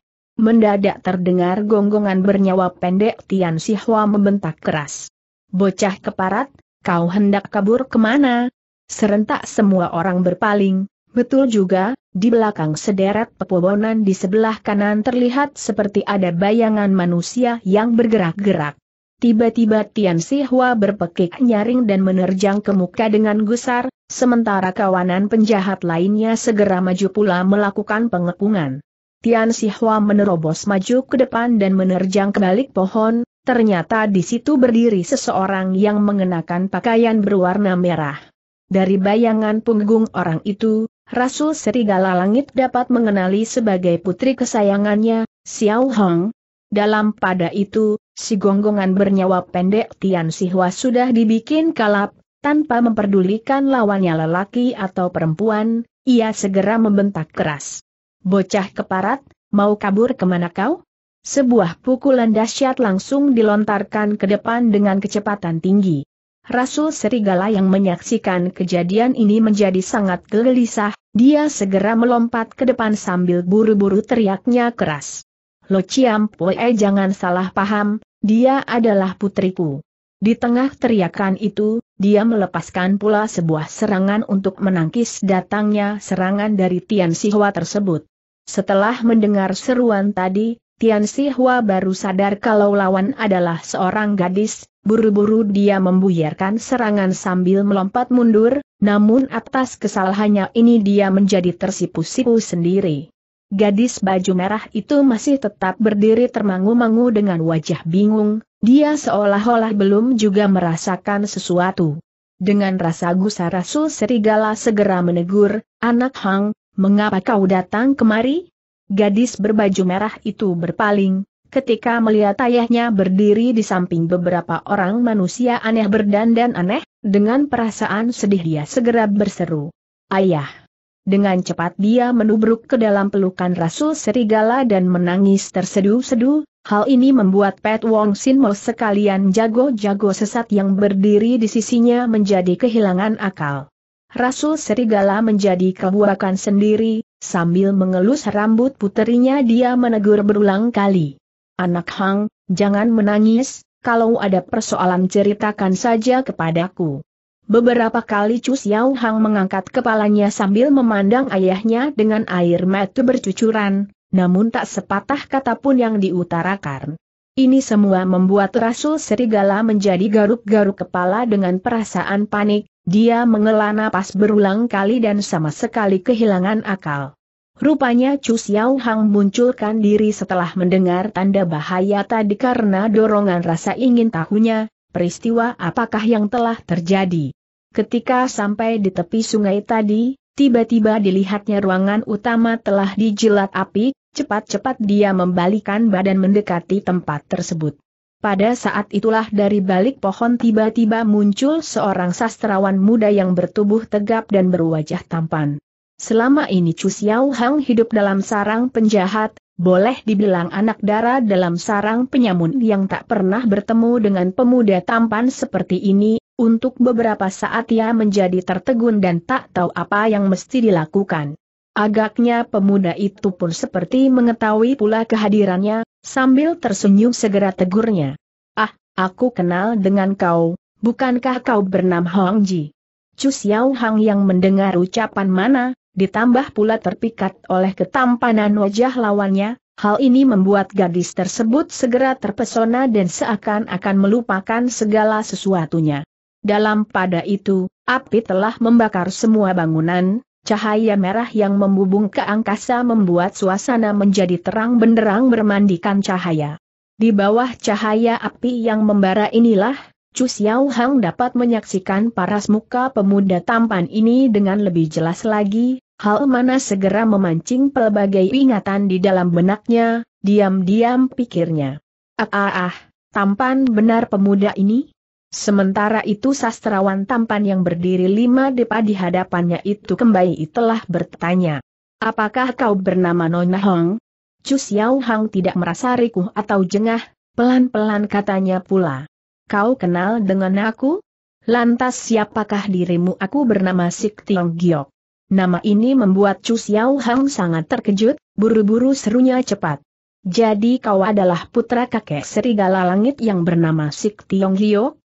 Mendadak terdengar gonggongan bernyawa pendek. Tian Si Hua membentak keras, "Bocah keparat, kau hendak kabur kemana?" Serentak semua orang berpaling. Betul juga, di belakang sederet pepohonan di sebelah kanan terlihat seperti ada bayangan manusia yang bergerak-gerak. Tiba-tiba Tian Si Hua berpekik nyaring dan menerjang ke muka dengan gusar, sementara kawanan penjahat lainnya segera maju pula melakukan pengepungan. Tian Si Hua menerobos maju ke depan dan menerjang ke balik pohon. Ternyata di situ berdiri seseorang yang mengenakan pakaian berwarna merah. Dari bayangan punggung orang itu, Rasul Serigala Langit dapat mengenali sebagai putri kesayangannya, Xiao Hong. Dalam pada itu, si gonggongan bernyawa pendek Tian Si Hua sudah dibikin kalap. Tanpa memperdulikan lawannya lelaki atau perempuan, ia segera membentak keras, "Bocah keparat, mau kabur kemana kau?" Sebuah pukulan dahsyat langsung dilontarkan ke depan dengan kecepatan tinggi. Rasul Serigala yang menyaksikan kejadian ini menjadi sangat gelisah. Dia segera melompat ke depan sambil buru-buru teriaknya keras, "Lo Ciam Pue, jangan salah paham, dia adalah putriku." Di tengah teriakan itu, dia melepaskan pula sebuah serangan untuk menangkis datangnya serangan dari Tian Si Hua tersebut. Setelah mendengar seruan tadi, Tian Si Hua baru sadar kalau lawan adalah seorang gadis. Buru-buru dia membuyarkan serangan sambil melompat mundur, namun atas kesalahannya ini dia menjadi tersipu-sipu sendiri. Gadis baju merah itu masih tetap berdiri termangu-mangu dengan wajah bingung, dia seolah-olah belum juga merasakan sesuatu. Dengan rasa gusar Rasul Serigala segera menegur, "Anak Hang, mengapa kau datang kemari?" Gadis berbaju merah itu berpaling. Ketika melihat ayahnya berdiri di samping beberapa orang manusia aneh berdandan aneh, dengan perasaan sedih dia segera berseru, "Ayah!" Dengan cepat dia menubruk ke dalam pelukan Rasul Serigala dan menangis terseduh-seduh. Hal ini membuat Pat Wong Sin Mo sekalian jago-jago sesat yang berdiri di sisinya menjadi kehilangan akal. Rasul Serigala menjadi kebuakan sendiri, sambil mengelus rambut puterinya dia menegur berulang kali. Anak Hang, jangan menangis, kalau ada persoalan ceritakan saja kepadaku. Beberapa kali Chu Siauhang mengangkat kepalanya sambil memandang ayahnya dengan air mata bercucuran, namun tak sepatah kata pun yang diutarakan. Ini semua membuat Rasul Serigala menjadi garuk-garuk kepala dengan perasaan panik. Dia menghela napas berulang kali dan sama sekali kehilangan akal. Rupanya Chu Siauhang munculkan diri setelah mendengar tanda bahaya tadi karena dorongan rasa ingin tahunya, peristiwa apakah yang telah terjadi. Ketika sampai di tepi sungai tadi, tiba-tiba dilihatnya ruangan utama telah dijilat api, cepat-cepat dia membalikkan badan mendekati tempat tersebut. Pada saat itulah dari balik pohon tiba-tiba muncul seorang sastrawan muda yang bertubuh tegap dan berwajah tampan. Selama ini Chu Siauhang hidup dalam sarang penjahat, boleh dibilang anak dara dalam sarang penyamun yang tak pernah bertemu dengan pemuda tampan seperti ini, untuk beberapa saat ia menjadi tertegun dan tak tahu apa yang mesti dilakukan. Agaknya pemuda itu pun seperti mengetahui pula kehadirannya, sambil tersenyum segera tegurnya. Ah, aku kenal dengan kau, bukankah kau bernama Hong Ji? Chu Siauhang yang mendengar ucapan mana, ditambah pula terpikat oleh ketampanan wajah lawannya, hal ini membuat gadis tersebut segera terpesona dan seakan-akan melupakan segala sesuatunya. Dalam pada itu, api telah membakar semua bangunan. Cahaya merah yang membubung ke angkasa membuat suasana menjadi terang benderang bermandikan cahaya. Di bawah cahaya api yang membara inilah, Chu Siauhang dapat menyaksikan paras muka pemuda tampan ini dengan lebih jelas lagi, hal mana segera memancing pelbagai ingatan di dalam benaknya, diam-diam pikirnya. Tampan benar pemuda ini? Sementara itu sastrawan tampan yang berdiri 5 depa di hadapannya itu kembali telah bertanya, apakah kau bernama Nona Hong? Chu Siauhang tidak merasa rikuh atau jengah, pelan-pelan katanya pula, kau kenal dengan aku? Lantas siapakah dirimu? Aku bernama Sik Tiong Giok. Nama ini membuat Chu Siauhang sangat terkejut, buru-buru serunya cepat. Jadi kau adalah putra kakek Serigala Langit yang bernama Sik Tiong Giok?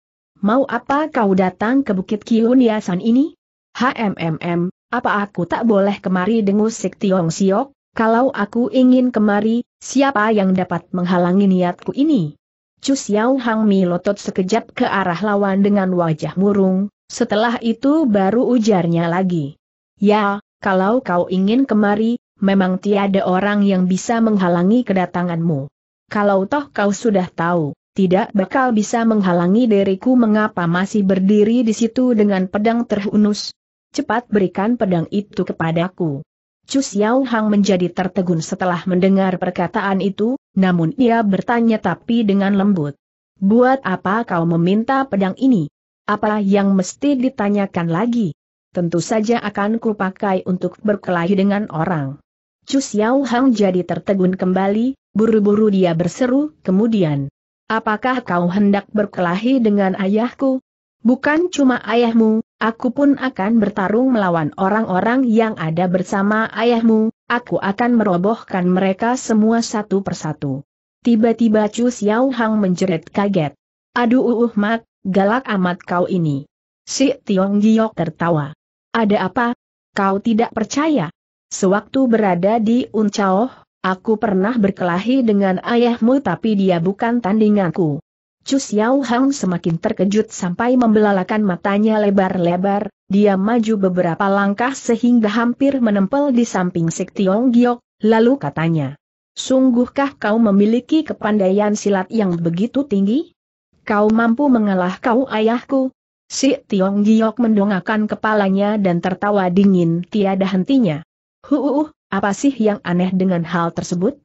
Mau apa kau datang ke Bukit Kiu Nia San ini? Apa aku tak boleh kemari? Dengus Sik Tiong Giok, kalau aku ingin kemari, siapa yang dapat menghalangi niatku ini? Chu Siauhang melotot sekejap ke arah lawan dengan wajah murung, setelah itu baru ujarnya lagi. Ya, kalau kau ingin kemari, memang tiada orang yang bisa menghalangi kedatanganmu. Kalau toh kau sudah tahu, tidak bakal bisa menghalangi diriku, mengapa masih berdiri di situ dengan pedang terhunus? Cepat berikan pedang itu kepadaku. Chu Siauhang menjadi tertegun setelah mendengar perkataan itu, namun ia bertanya tapi dengan lembut. Buat apa kau meminta pedang ini? Apa yang mesti ditanyakan lagi? Tentu saja akan kupakai untuk berkelahi dengan orang. Chu Siauhang jadi tertegun kembali, buru-buru dia berseru kemudian. Apakah kau hendak berkelahi dengan ayahku? Bukan cuma ayahmu, aku pun akan bertarung melawan orang-orang yang ada bersama ayahmu, aku akan merobohkan mereka semua satu persatu. Tiba-tiba Chu Siauhang menjerit kaget. Aduh mak, galak amat kau ini. Sik Tiong Giok tertawa. Ada apa? Kau tidak percaya? Sewaktu berada di Uncaoh, aku pernah berkelahi dengan ayahmu tapi dia bukan tandinganku. Chu Siauhang semakin terkejut sampai membelalakan matanya lebar-lebar, dia maju beberapa langkah sehingga hampir menempel di samping Sik Tiong Giok, lalu katanya, sungguhkah kau memiliki kepandaian silat yang begitu tinggi? Kau mampu mengalahkan ayahku? Sik Tiong Giok mendongakkan kepalanya dan tertawa dingin tiada hentinya. Apa sih yang aneh dengan hal tersebut?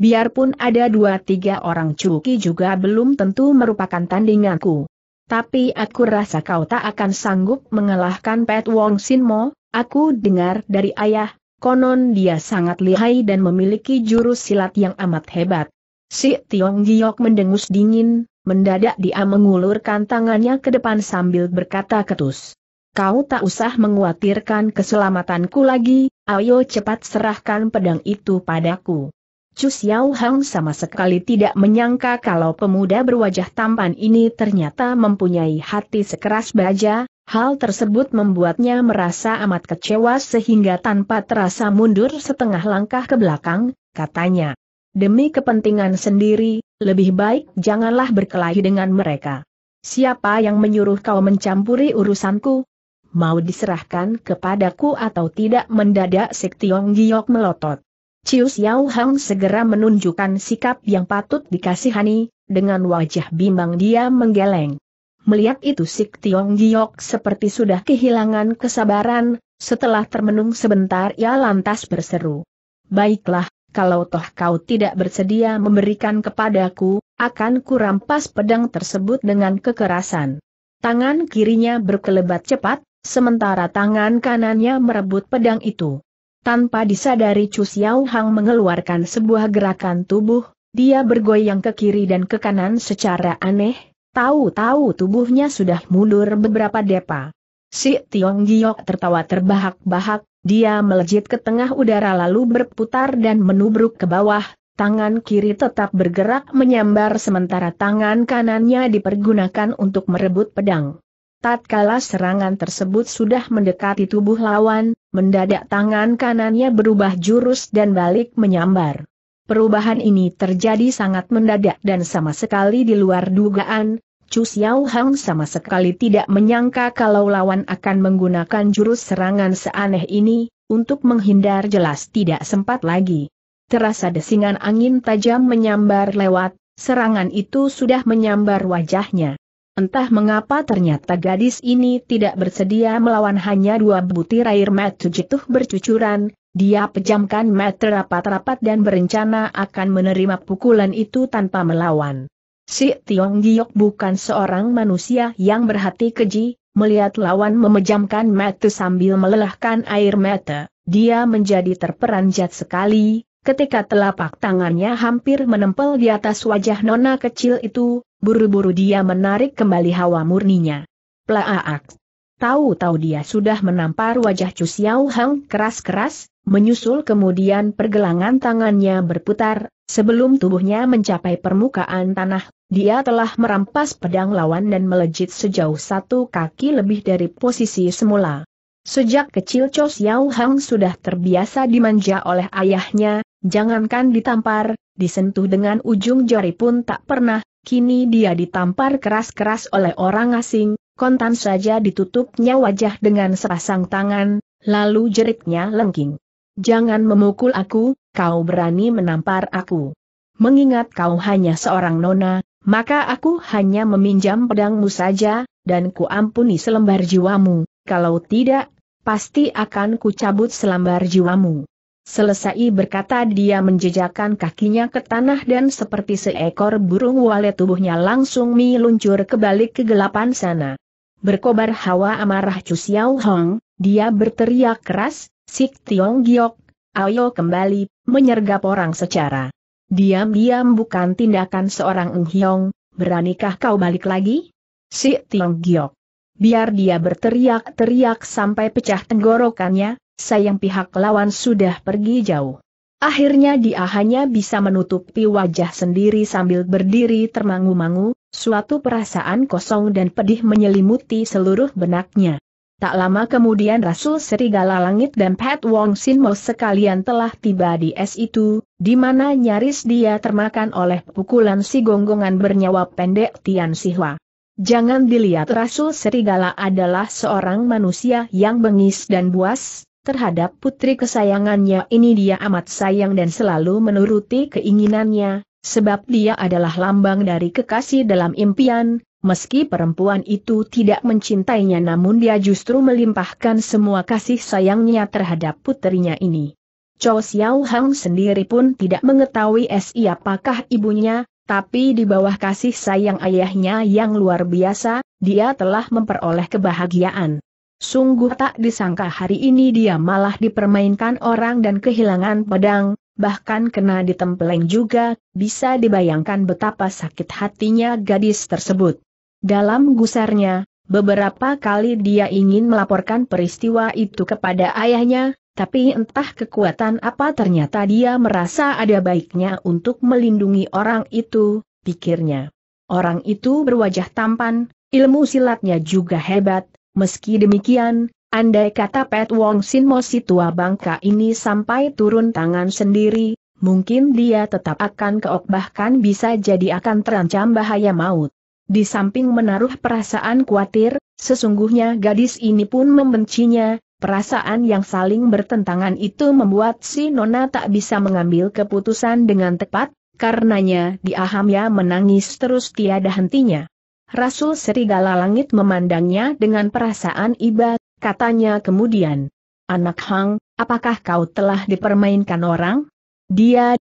Biarpun ada 2-3 orang cuki juga belum tentu merupakan tandinganku. Tapi aku rasa kau tak akan sanggup mengalahkan Pat Wong Sin Mo. Aku dengar dari ayah, konon dia sangat lihai dan memiliki jurus silat yang amat hebat. Sik Tiong Giok mendengus dingin, mendadak dia mengulurkan tangannya ke depan sambil berkata ketus. Kau tak usah mengkhawatirkan keselamatanku lagi, ayo cepat serahkan pedang itu padaku. Chu Siauhang sama sekali tidak menyangka kalau pemuda berwajah tampan ini ternyata mempunyai hati sekeras baja, hal tersebut membuatnya merasa amat kecewa sehingga tanpa terasa mundur setengah langkah ke belakang, katanya. Demi kepentingan sendiri, lebih baik janganlah berkelahi dengan mereka. Siapa yang menyuruh kau mencampuri urusanku? Mau diserahkan kepadaku atau tidak? Mendadak Sik Tiong Giok melotot. Chu Siauhang segera menunjukkan sikap yang patut dikasihani, dengan wajah bimbang dia menggeleng. Melihat itu Sik Tiong Giok seperti sudah kehilangan kesabaran, setelah termenung sebentar ia lantas berseru. Baiklah, kalau toh kau tidak bersedia memberikan kepadaku, akan kurampas pedang tersebut dengan kekerasan. Tangan kirinya berkelebat cepat, sementara tangan kanannya merebut pedang itu. Tanpa disadari Chu Siauhang mengeluarkan sebuah gerakan tubuh, dia bergoyang ke kiri dan ke kanan secara aneh, tahu-tahu tubuhnya sudah mundur beberapa depa. Sik Tiong Giok tertawa terbahak-bahak, dia melejit ke tengah udara lalu berputar dan menubruk ke bawah, tangan kiri tetap bergerak menyambar sementara tangan kanannya dipergunakan untuk merebut pedang. Tatkala serangan tersebut sudah mendekati tubuh lawan, mendadak tangan kanannya berubah jurus dan balik menyambar. Perubahan ini terjadi sangat mendadak dan sama sekali di luar dugaan. Chu Siauhang sama sekali tidak menyangka kalau lawan akan menggunakan jurus serangan seaneh ini, untuk menghindar jelas tidak sempat lagi. Terasa desingan angin tajam menyambar lewat, serangan itu sudah menyambar wajahnya. Entah mengapa ternyata gadis ini tidak bersedia melawan, hanya dua butir air mata jatuh bercucuran, dia pejamkan mata rapat-rapat dan berencana akan menerima pukulan itu tanpa melawan. Sik Tiong Giok bukan seorang manusia yang berhati keji, melihat lawan memejamkan mata sambil melelahkan air mata, dia menjadi terperanjat sekali, ketika telapak tangannya hampir menempel di atas wajah nona kecil itu. Buru-buru dia menarik kembali hawa murninya. Plaak! Tahu-tahu dia sudah menampar wajah Chu Siauhang keras-keras, menyusul kemudian pergelangan tangannya berputar, sebelum tubuhnya mencapai permukaan tanah, dia telah merampas pedang lawan dan melejit sejauh satu kaki lebih dari posisi semula. Sejak kecil Chu Siauhang sudah terbiasa dimanja oleh ayahnya, jangankan ditampar, disentuh dengan ujung jari pun tak pernah. Kini dia ditampar keras-keras oleh orang asing, kontan saja ditutupnya wajah dengan sepasang tangan, lalu jeritnya lengking. Jangan memukul aku, kau berani menampar aku. Mengingat kau hanya seorang nona, maka aku hanya meminjam pedangmu saja, dan ku ampuni selembar jiwamu, kalau tidak, pasti akan ku cabut selembar jiwamu. Selesai berkata dia menjejakkan kakinya ke tanah dan seperti seekor burung walet tubuhnya langsung meluncur ke balik kegelapan sana. Berkobar hawa amarah Chu Siauhang, dia berteriak keras, Sik Tiong Giok, ayo kembali, menyergap orang secara. Diam-diam bukan tindakan seorang Eng Hiong, beranikah kau balik lagi? Sik Tiong Giok. Biar dia berteriak-teriak sampai pecah tenggorokannya. Sayang pihak lawan sudah pergi jauh. Akhirnya dia hanya bisa menutupi wajah sendiri sambil berdiri termangu-mangu, suatu perasaan kosong dan pedih menyelimuti seluruh benaknya. Tak lama kemudian Rasul Serigala Langit dan Pat Wong Sin Mo sekalian telah tiba di es itu, di mana nyaris dia termakan oleh pukulan si gonggongan bernyawa pendek Tian Si Hua. Jangan dilihat Rasul Serigala adalah seorang manusia yang bengis dan buas. Terhadap putri kesayangannya ini dia amat sayang dan selalu menuruti keinginannya, sebab dia adalah lambang dari kekasih dalam impian, meski perempuan itu tidak mencintainya namun dia justru melimpahkan semua kasih sayangnya terhadap putrinya ini. Chu Siauhang sendiri pun tidak mengetahui siapakah ibunya, tapi di bawah kasih sayang ayahnya yang luar biasa, dia telah memperoleh kebahagiaan. Sungguh tak disangka hari ini dia malah dipermainkan orang dan kehilangan pedang, bahkan kena ditempeleng juga, bisa dibayangkan betapa sakit hatinya gadis tersebut. Dalam gusarnya, Beberapa kali dia ingin melaporkan peristiwa itu kepada ayahnya, tapi entah kekuatan apa ternyata dia merasa ada baiknya untuk melindungi orang itu, pikirnya. Orang itu berwajah tampan, ilmu silatnya juga hebat, meski demikian, andai kata Pat Wong Sin Mo si tua bangka ini sampai turun tangan sendiri, mungkin dia tetap akan keok bahkan bisa jadi akan terancam bahaya maut. Di samping menaruh perasaan khawatir, sesungguhnya gadis ini pun membencinya, perasaan yang saling bertentangan itu membuat si nona tak bisa mengambil keputusan dengan tepat, karenanya diahamnya menangis terus tiada hentinya. Rasul Serigala Langit memandangnya dengan perasaan iba, katanya kemudian, "Anak Hang, apakah kau telah dipermainkan orang?" Dia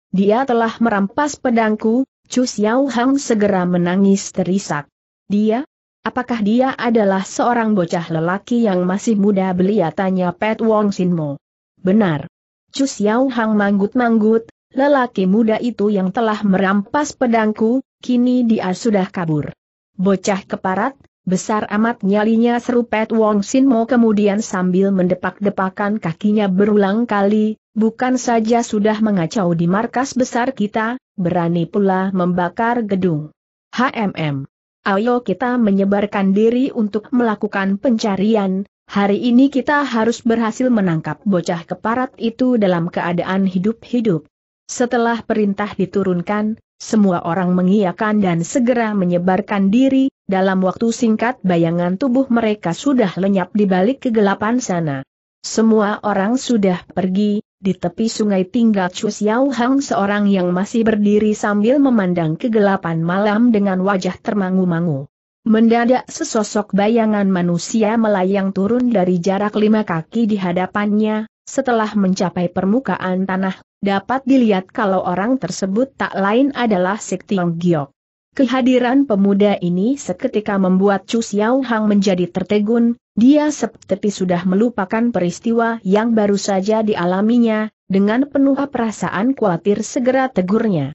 telah merampas pedangku." Chu Siauhang segera menangis terisak. Dia? Apakah dia adalah seorang bocah lelaki yang masih muda belia? Tanya Pat Wong Sin Mo. Benar. Chu Siauhang manggut-manggut, lelaki muda itu yang telah merampas pedangku, kini dia sudah kabur. Bocah keparat, besar amat nyalinya, seru Pat Wong Sin Mo kemudian sambil mendepak-depakan kakinya berulang kali. Bukan saja sudah mengacau di markas besar kita, berani pula membakar gedung. Ayo kita menyebarkan diri untuk melakukan pencarian, hari ini kita harus berhasil menangkap bocah keparat itu dalam keadaan hidup-hidup. Setelah perintah diturunkan, semua orang mengiyakan dan segera menyebarkan diri, dalam waktu singkat bayangan tubuh mereka sudah lenyap di balik kegelapan sana. Semua orang sudah pergi. Di tepi sungai tinggal Chu Siauhang seorang yang masih berdiri sambil memandang kegelapan malam dengan wajah termangu-mangu. Mendadak sesosok bayangan manusia melayang turun dari jarak 5 kaki di hadapannya, setelah mencapai permukaan tanah, dapat dilihat kalau orang tersebut tak lain adalah Sik Tiong Giok. Kehadiran pemuda ini seketika membuat Chu Siauhang menjadi tertegun. Dia seperti sudah melupakan peristiwa yang baru saja dialaminya, dengan penuh perasaan khawatir segera tegurnya.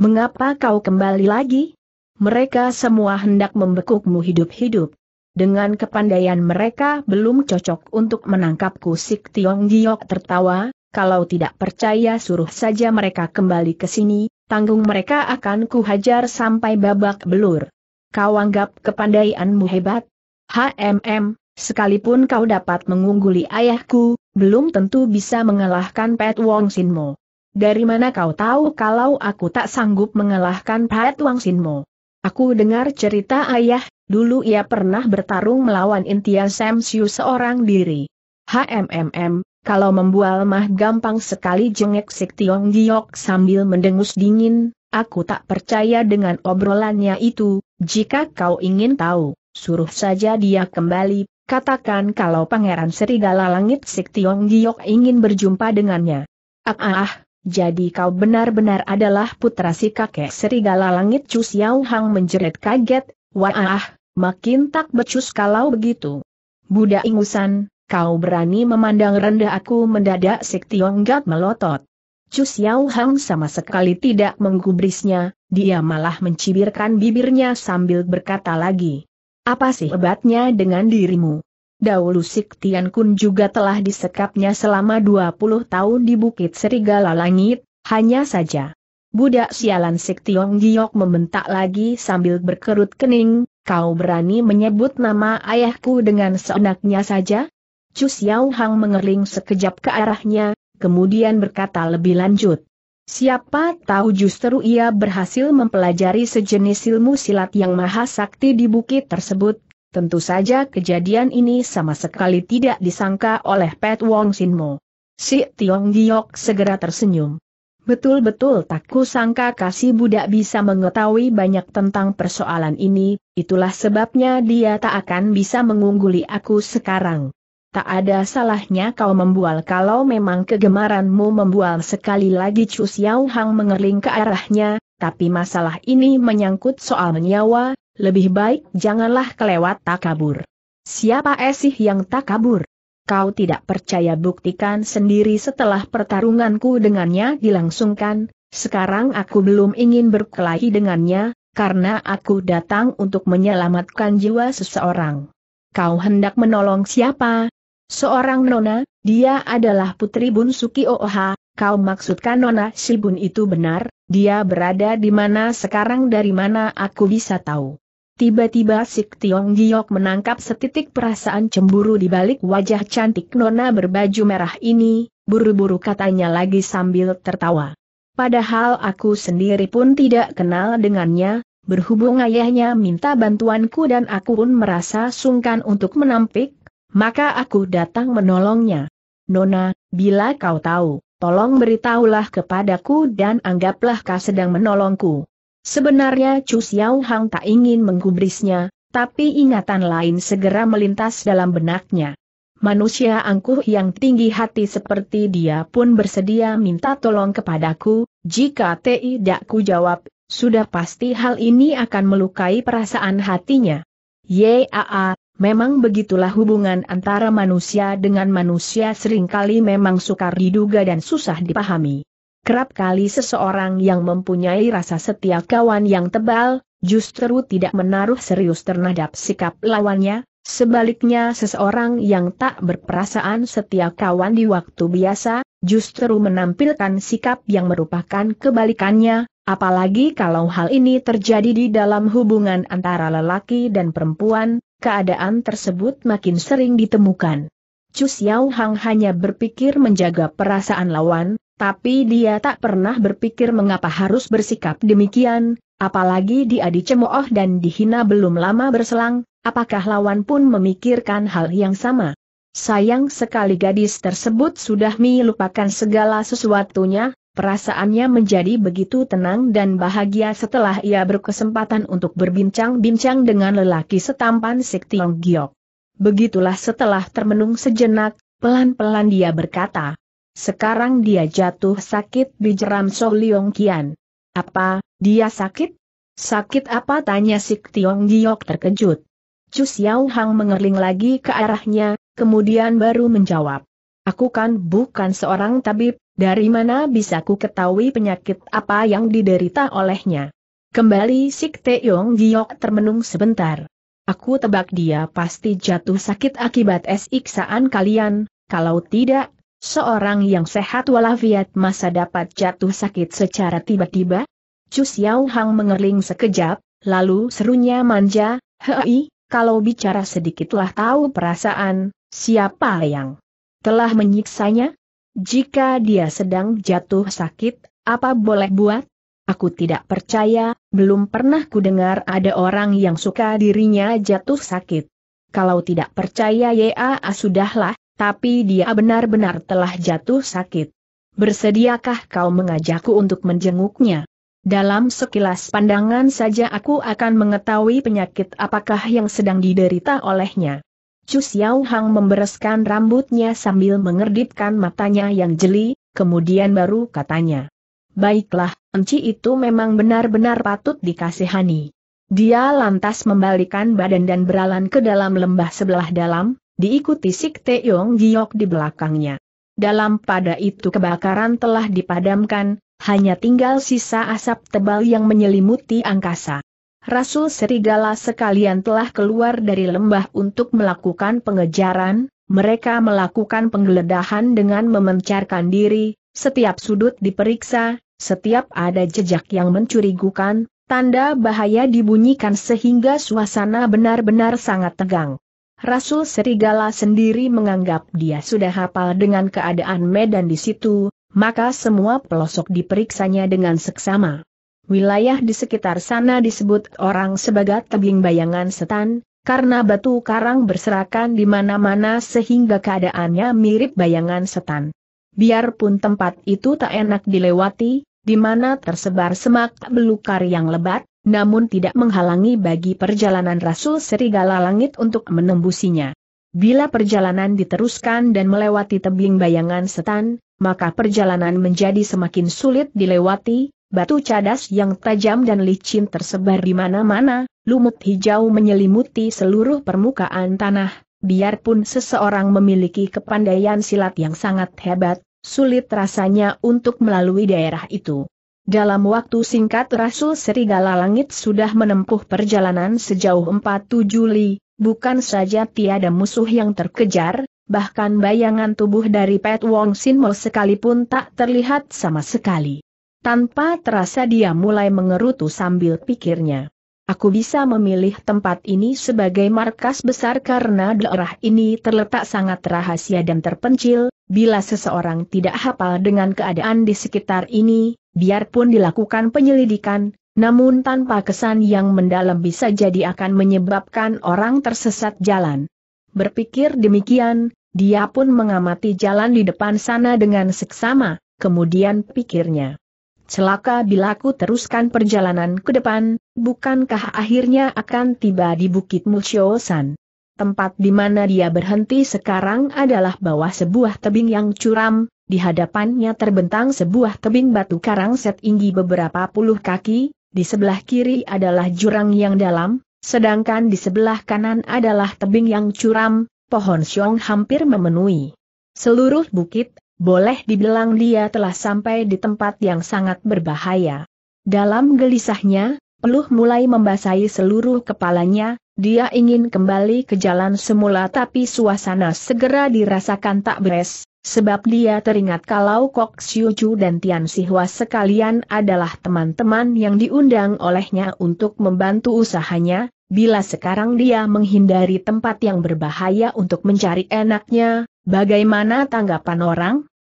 Mengapa kau kembali lagi? Mereka semua hendak membekukmu hidup-hidup. Dengan kepandaian mereka belum cocok untuk menangkapku. Sik Tiong Giok tertawa, kalau tidak percaya suruh saja mereka kembali ke sini, tanggung mereka akan kuhajar sampai babak belur. Kau anggap kepandaianmu hebat? Sekalipun kau dapat mengungguli ayahku, belum tentu bisa mengalahkan Pat Wong Sin Mo. Dari mana kau tahu kalau aku tak sanggup mengalahkan Pat Wong Sin Mo? Aku dengar cerita ayah, dulu ia pernah bertarung melawan Intia Sam Siu seorang diri. Kalau membual mah gampang sekali, jengek Sik Tiong Giok sambil mendengus dingin. Aku tak percaya dengan obrolannya itu. Jika kau ingin tahu, suruh saja dia kembali, katakan kalau Pangeran Serigala Langit Sik Tiong Giok ingin berjumpa dengannya. Jadi kau benar-benar adalah putra si kakek Serigala Langit? Chu Siauhang menjerit kaget. Makin tak becus kalau begitu. Budak ingusan, kau berani memandang rendah aku? Mendadak Sik Tiong Giok melotot. Chu Siauhang sama sekali tidak menggubrisnya, dia malah mencibirkan bibirnya sambil berkata lagi. Apa sih hebatnya dengan dirimu? Dahulu Sik Tian Kun juga telah disekapnya selama 20 tahun di Bukit Serigala Langit, hanya saja. Budak sialan! Sik Tiong Giok membentak lagi sambil berkerut kening, kau berani menyebut nama ayahku dengan seenaknya saja? Chu Siauhang mengering sekejap ke arahnya, kemudian berkata lebih lanjut. Siapa tahu justru ia berhasil mempelajari sejenis ilmu silat yang maha sakti di bukit tersebut. Tentu saja kejadian ini sama sekali tidak disangka oleh Pat Wong Sin Mo. Sik Tiong Giok segera tersenyum. Betul-betul tak kusangka kasih budak bisa mengetahui banyak tentang persoalan ini, itulah sebabnya dia tak akan bisa mengungguli aku sekarang. Tak ada salahnya kau membual kalau memang kegemaranmu membual. Sekali lagi Chu Siauhang mengerling ke arahnya, tapi masalah ini menyangkut soal nyawa, lebih baik janganlah kelewat takabur. Siapa esih yang takabur? Kau tidak percaya, buktikan sendiri setelah pertarunganku dengannya dilangsungkan, sekarang aku belum ingin berkelahi dengannya, karena aku datang untuk menyelamatkan jiwa seseorang. Kau hendak menolong siapa? Seorang nona, dia adalah putri Bun Suki. Oha, kau maksudkan nona si Bun itu benar, dia berada di mana sekarang? Dari mana aku bisa tahu? Tiba-tiba Sik Tiong Giok menangkap setitik perasaan cemburu di balik wajah cantik nona berbaju merah ini, buru-buru katanya lagi sambil tertawa. Padahal aku sendiri pun tidak kenal dengannya, berhubung ayahnya minta bantuanku dan aku pun merasa sungkan untuk menampik, maka aku datang menolongnya. Nona, bila kau tahu, tolong beritahulah kepadaku dan anggaplah kau sedang menolongku. Sebenarnya Chu Siauhang tak ingin menggubrisnya, tapi ingatan lain segera melintas dalam benaknya. Manusia angkuh yang tinggi hati seperti dia pun bersedia minta tolong kepadaku, jika tidak ku jawab, sudah pasti hal ini akan melukai perasaan hatinya. Yaa, memang begitulah hubungan antara manusia dengan manusia, seringkali memang sukar diduga dan susah dipahami. Kerap kali seseorang yang mempunyai rasa setia kawan yang tebal, justru tidak menaruh serius terhadap sikap lawannya. Sebaliknya seseorang yang tak berperasaan setia kawan di waktu biasa, justru menampilkan sikap yang merupakan kebalikannya, apalagi kalau hal ini terjadi di dalam hubungan antara lelaki dan perempuan, keadaan tersebut makin sering ditemukan. Chu Siauhang hanya berpikir menjaga perasaan lawan, tapi dia tak pernah berpikir mengapa harus bersikap demikian, apalagi dia dicemooh dan dihina belum lama berselang. Apakah lawan pun memikirkan hal yang sama? Sayang sekali gadis tersebut sudah melupakan segala sesuatunya, perasaannya menjadi begitu tenang dan bahagia setelah ia berkesempatan untuk berbincang-bincang dengan lelaki setampan Sik Tiong Giok. Begitulah setelah termenung sejenak, pelan-pelan dia berkata, "Sekarang dia jatuh sakit di Jeram Soh Liyong Kian." "Apa, dia sakit? Sakit apa?" tanya Sik Tiong Giok terkejut. Chu Siauhang mengerling lagi ke arahnya, kemudian baru menjawab, "Aku kan bukan seorang tabib, dari mana bisa ku ketahui penyakit apa yang diderita olehnya?" Kembali Sik Tiong Giok termenung sebentar. "Aku tebak dia pasti jatuh sakit akibat siksaan kalian, kalau tidak, seorang yang sehat walafiat masa dapat jatuh sakit secara tiba-tiba?" Chu Siauhang mengerling sekejap, lalu serunya manja, "Hei! Kalau bicara sedikitlah tahu perasaan, siapa yang telah menyiksanya? Jika dia sedang jatuh sakit, apa boleh buat? Aku tidak percaya, belum pernah kudengar ada orang yang suka dirinya jatuh sakit." "Kalau tidak percaya ya sudahlah, tapi dia benar-benar telah jatuh sakit. Bersediakah kau mengajakku untuk menjenguknya? Dalam sekilas pandangan saja aku akan mengetahui penyakit apakah yang sedang diderita olehnya." Chu Siauhang membereskan rambutnya sambil mengerdipkan matanya yang jeli, kemudian baru katanya, "Baiklah, enci itu memang benar-benar patut dikasihani." Dia lantas membalikan badan dan berjalan ke dalam lembah sebelah dalam, diikuti Sik Tiong Giok di belakangnya. Dalam pada itu kebakaran telah dipadamkan, hanya tinggal sisa asap tebal yang menyelimuti angkasa. Rasul serigala sekalian telah keluar dari lembah untuk melakukan pengejaran, mereka melakukan penggeledahan dengan memencarkan diri, setiap sudut diperiksa, setiap ada jejak yang mencurigakan, tanda bahaya dibunyikan sehingga suasana benar-benar sangat tegang. Rasul serigala sendiri menganggap dia sudah hafal dengan keadaan medan di situ, maka semua pelosok diperiksanya dengan seksama. Wilayah di sekitar sana disebut orang sebagai Tebing Bayangan Setan, karena batu karang berserakan di mana-mana sehingga keadaannya mirip bayangan setan. Biarpun tempat itu tak enak dilewati, di mana tersebar semak belukar yang lebat, namun tidak menghalangi bagi perjalanan Rasul Serigala Langit untuk menembusinya. Bila perjalanan diteruskan dan melewati Tebing Bayangan Setan, maka perjalanan menjadi semakin sulit dilewati, batu cadas yang tajam dan licin tersebar di mana-mana, lumut hijau menyelimuti seluruh permukaan tanah, biarpun seseorang memiliki kepandaian silat yang sangat hebat, sulit rasanya untuk melalui daerah itu. Dalam waktu singkat Rasul Serigala Langit sudah menempuh perjalanan sejauh 47 li, bukan saja tiada musuh yang terkejar, bahkan bayangan tubuh dari Pat Wong Sin Mo sekalipun tak terlihat sama sekali. Tanpa terasa dia mulai mengerutu sambil pikirnya. Aku bisa memilih tempat ini sebagai markas besar karena daerah ini terletak sangat rahasia dan terpencil, bila seseorang tidak hafal dengan keadaan di sekitar ini, biarpun dilakukan penyelidikan, namun tanpa kesan yang mendalam bisa jadi akan menyebabkan orang tersesat jalan. Berpikir demikian, dia pun mengamati jalan di depan sana dengan seksama, kemudian pikirnya. Celaka bila aku teruskan perjalanan ke depan, bukankah akhirnya akan tiba di Bukit Mulyosan? Tempat di mana dia berhenti sekarang adalah bawah sebuah tebing yang curam. Di hadapannya terbentang sebuah tebing batu karang setinggi beberapa puluh kaki, di sebelah kiri adalah jurang yang dalam, sedangkan di sebelah kanan adalah tebing yang curam, pohon syong hampir memenuhi seluruh bukit, boleh dibilang dia telah sampai di tempat yang sangat berbahaya. Dalam gelisahnya, peluh mulai membasahi seluruh kepalanya, dia ingin kembali ke jalan semula tapi suasana segera dirasakan tak beres. Sebab dia teringat kalau Kok Siu Chu dan Tian Si Hua sekalian adalah teman-teman yang diundang olehnya untuk membantu usahanya, bila sekarang dia menghindari tempat yang berbahaya untuk mencari enaknya, bagaimana tanggapan orang?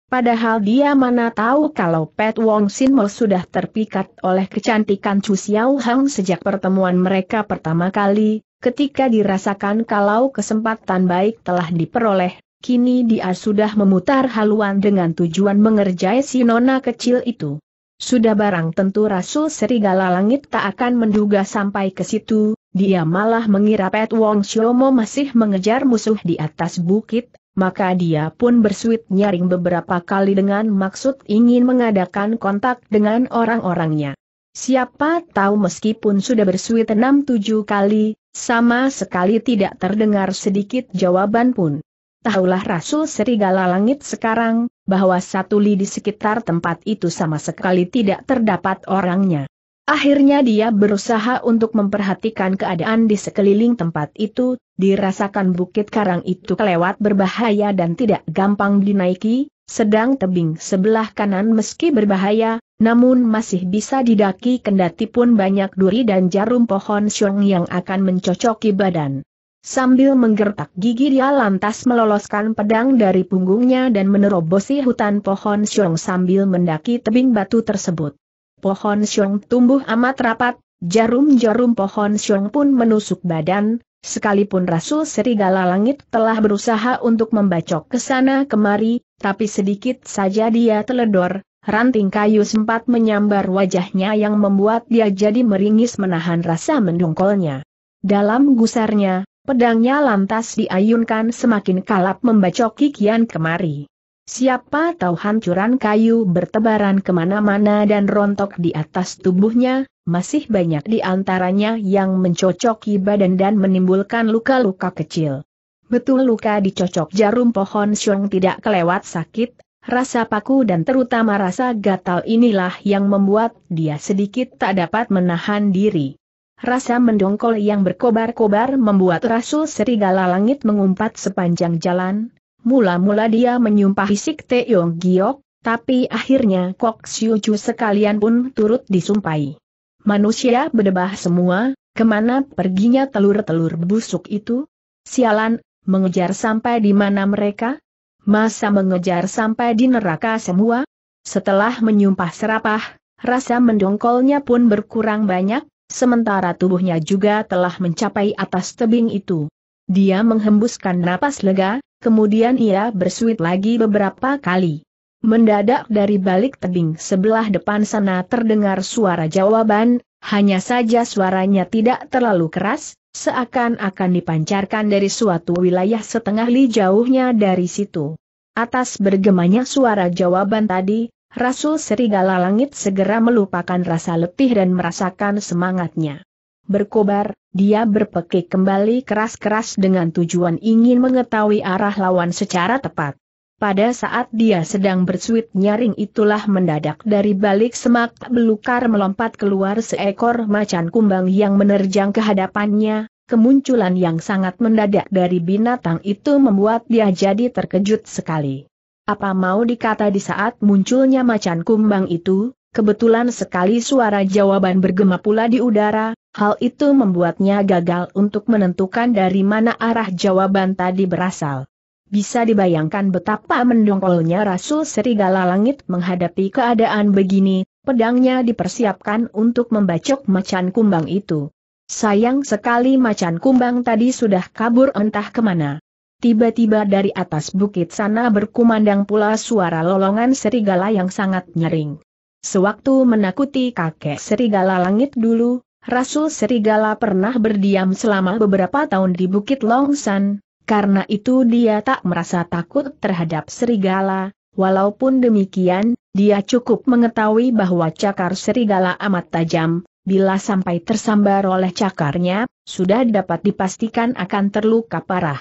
Padahal dia mana tahu kalau Pat Wong Sin Mo sudah terpikat oleh kecantikan Chu Siauhang sejak pertemuan mereka pertama kali, ketika dirasakan kalau kesempatan baik telah diperoleh. Kini dia sudah memutar haluan dengan tujuan mengerjai si nona kecil itu. Sudah barang tentu Rasul Serigala Langit tak akan menduga sampai ke situ, dia malah mengira Pat Wong Sin Mo masih mengejar musuh di atas bukit, maka dia pun bersuit nyaring beberapa kali dengan maksud ingin mengadakan kontak dengan orang-orangnya. Siapa tahu meskipun sudah bersuit 6-7 kali, sama sekali tidak terdengar sedikit jawaban pun. Tahulah Rasul Serigala Langit sekarang, bahwa satu li di sekitar tempat itu sama sekali tidak terdapat orangnya. Akhirnya dia berusaha untuk memperhatikan keadaan di sekeliling tempat itu, dirasakan bukit karang itu kelewat berbahaya dan tidak gampang dinaiki, sedang tebing sebelah kanan meski berbahaya, namun masih bisa didaki kendati pun banyak duri dan jarum pohon syong yang akan mencocoki badan. Sambil menggertak gigi dia lantas meloloskan pedang dari punggungnya dan menerobosi hutan pohon syong sambil mendaki tebing batu tersebut. Pohon syong tumbuh amat rapat, jarum-jarum pohon syong pun menusuk badan, sekalipun Rasul Serigala Langit telah berusaha untuk membacok ke sana kemari, tapi sedikit saja dia teledor, ranting kayu sempat menyambar wajahnya yang membuat dia jadi meringis menahan rasa mendongkolnya. Dalam gusarnya, pedangnya lantas diayunkan semakin kalap membacoki kian kemari. Siapa tahu hancuran kayu bertebaran kemana-mana dan rontok di atas tubuhnya, masih banyak di antaranya yang mencocoki badan dan menimbulkan luka-luka kecil. Betul luka dicocok jarum pohon syong tidak kelewat sakit, rasa paku dan terutama rasa gatal inilah yang membuat dia sedikit tak dapat menahan diri. Rasa mendongkol yang berkobar-kobar membuat Rasul Serigala Langit mengumpat sepanjang jalan. Mula-mula dia menyumpahi Sik Tiong Giok, tapi akhirnya Kok Siu Chu sekalian pun turut disumpahi. Manusia berdebah semua, kemana perginya telur-telur busuk itu? Sialan, mengejar sampai di mana mereka? Masa mengejar sampai di neraka semua? Setelah menyumpah serapah, rasa mendongkolnya pun berkurang banyak. Sementara tubuhnya juga telah mencapai atas tebing itu. Dia menghembuskan napas lega, kemudian ia bersuit lagi beberapa kali. Mendadak dari balik tebing sebelah depan sana terdengar suara jawaban, hanya saja suaranya tidak terlalu keras, seakan-akan dipancarkan dari suatu wilayah setengah li jauhnya dari situ. Atas bergemanya suara jawaban tadi, Rasul Serigala Langit segera melupakan rasa letih dan merasakan semangatnya. Berkobar, dia berpekik kembali keras-keras dengan tujuan ingin mengetahui arah lawan secara tepat. Pada saat dia sedang bersuit nyaring itulah mendadak dari balik semak belukar melompat keluar seekor macan kumbang yang menerjang ke hadapannya. Kemunculan yang sangat mendadak dari binatang itu membuat dia jadi terkejut sekali. Apa mau dikata di saat munculnya macan kumbang itu, kebetulan sekali suara jawaban bergema pula di udara, hal itu membuatnya gagal untuk menentukan dari mana arah jawaban tadi berasal. Bisa dibayangkan betapa mendongkolnya Rasul Serigala Langit menghadapi keadaan begini, pedangnya dipersiapkan untuk membacok macan kumbang itu. Sayang sekali macan kumbang tadi sudah kabur entah kemana. Tiba-tiba dari atas bukit sana berkumandang pula suara lolongan serigala yang sangat nyaring. Sewaktu menakuti kakek serigala langit dulu, Rasul Serigala pernah berdiam selama beberapa tahun di Bukit Longsan. Karena itu dia tak merasa takut terhadap serigala. Walaupun demikian, dia cukup mengetahui bahwa cakar serigala amat tajam. Bila sampai tersambar oleh cakarnya, sudah dapat dipastikan akan terluka parah.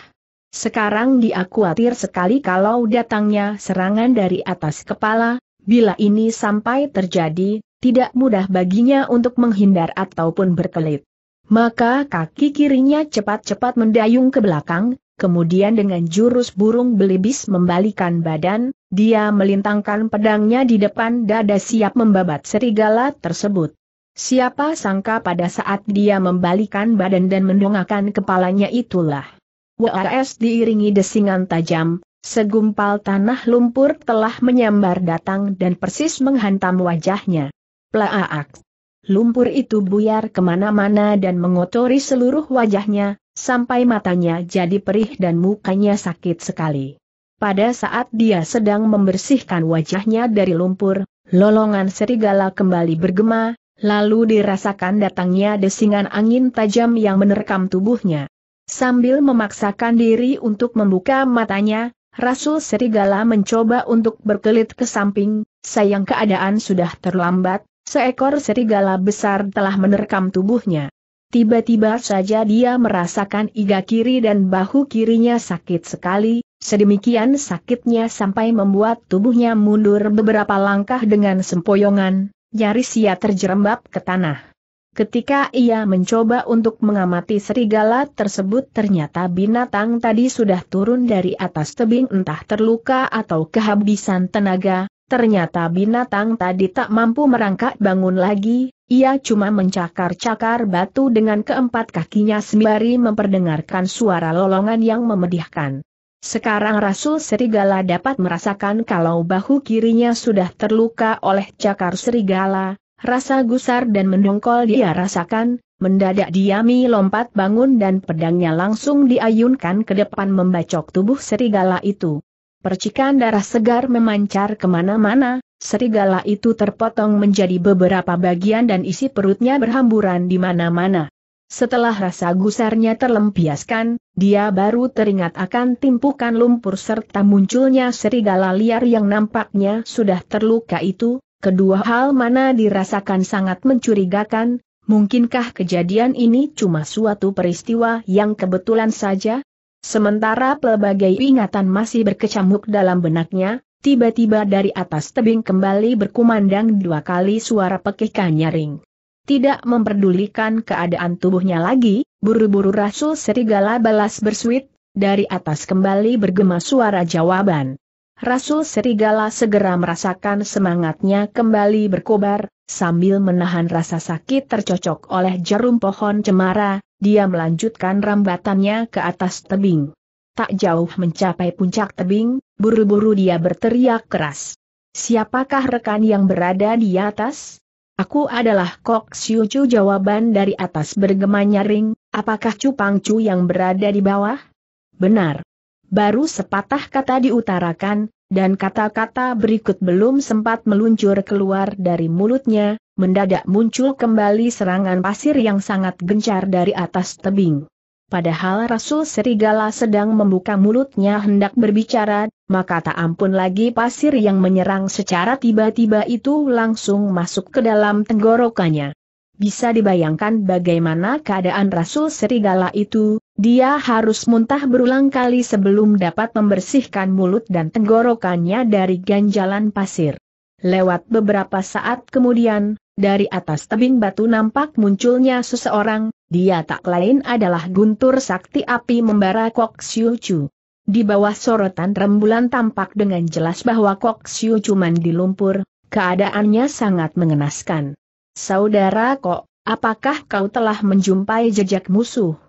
Sekarang dia khawatir sekali kalau datangnya serangan dari atas kepala, bila ini sampai terjadi, tidak mudah baginya untuk menghindar ataupun berkelit. Maka kaki kirinya cepat-cepat mendayung ke belakang, kemudian dengan jurus burung belibis membalikan badan, dia melintangkan pedangnya di depan dada siap membabat serigala tersebut. Siapa sangka pada saat dia membalikan badan dan mendongakkan kepalanya itulah WRS diiringi desingan tajam, segumpal tanah lumpur telah menyambar datang dan persis menghantam wajahnya. Plaak! Lumpur itu buyar kemana-mana dan mengotori seluruh wajahnya, sampai matanya jadi perih dan mukanya sakit sekali. Pada saat dia sedang membersihkan wajahnya dari lumpur, lolongan serigala kembali bergema. Lalu dirasakan datangnya desingan angin tajam yang menerkam tubuhnya. Sambil memaksakan diri untuk membuka matanya, Rasul Serigala mencoba untuk berkelit ke samping. Sayang keadaan sudah terlambat, seekor serigala besar telah menerkam tubuhnya. Tiba-tiba saja dia merasakan iga kiri dan bahu kirinya sakit sekali, sedemikian sakitnya sampai membuat tubuhnya mundur beberapa langkah dengan sempoyongan. Nyaris ia terjerembab ke tanah. Ketika ia mencoba untuk mengamati serigala tersebut ternyata binatang tadi sudah turun dari atas tebing entah terluka atau kehabisan tenaga. Ternyata binatang tadi tak mampu merangkak bangun lagi, ia cuma mencakar-cakar batu dengan keempat kakinya sembari memperdengarkan suara lolongan yang memedihkan. Sekarang Rasul Serigala dapat merasakan kalau bahu kirinya sudah terluka oleh cakar serigala, rasa gusar dan mendongkol dia rasakan, mendadak diami lompat bangun dan pedangnya langsung diayunkan ke depan membacok tubuh serigala itu. Percikan darah segar memancar kemana-mana, serigala itu terpotong menjadi beberapa bagian dan isi perutnya berhamburan di mana-mana. Setelah rasa gusarnya terlempiaskan, dia baru teringat akan timpukan lumpur serta munculnya serigala liar yang nampaknya sudah terluka itu. Kedua hal mana dirasakan sangat mencurigakan. Mungkinkah kejadian ini cuma suatu peristiwa yang kebetulan saja? Sementara pelbagai ingatan masih berkecamuk dalam benaknya, tiba-tiba dari atas tebing kembali berkumandang dua kali suara pekikan nyaring. Tidak memperdulikan keadaan tubuhnya lagi, buru-buru Rasul Serigala balas bersuit, dari atas kembali bergema suara jawaban. Rasul Serigala segera merasakan semangatnya kembali berkobar, sambil menahan rasa sakit tercocok oleh jarum pohon cemara, dia melanjutkan rambatannya ke atas tebing. Tak jauh mencapai puncak tebing, buru-buru dia berteriak keras. Siapakah rekan yang berada di atas? Aku adalah Kok Siu Chu, jawaban dari atas bergema nyaring. Apakah Chu Pang Chu yang berada di bawah? Benar. Baru sepatah kata diutarakan, dan kata-kata berikut belum sempat meluncur keluar dari mulutnya, mendadak muncul kembali serangan pasir yang sangat gencar dari atas tebing. Padahal Rasul Serigala sedang membuka mulutnya hendak berbicara, maka tak ampun lagi pasir yang menyerang secara tiba-tiba itu langsung masuk ke dalam tenggorokannya. Bisa dibayangkan bagaimana keadaan Rasul Serigala itu, Dia harus muntah berulang kali sebelum dapat membersihkan mulut dan tenggorokannya dari ganjalan pasir. Lewat beberapa saat kemudian, dari atas tebing batu nampak munculnya seseorang, dia tak lain adalah guntur sakti api membara Kok Siu Chu. Di bawah sorotan rembulan tampak dengan jelas bahwa Kok Siu Chu mandi lumpur, keadaannya sangat mengenaskan. "Saudara Kok, apakah kau telah menjumpai jejak musuh?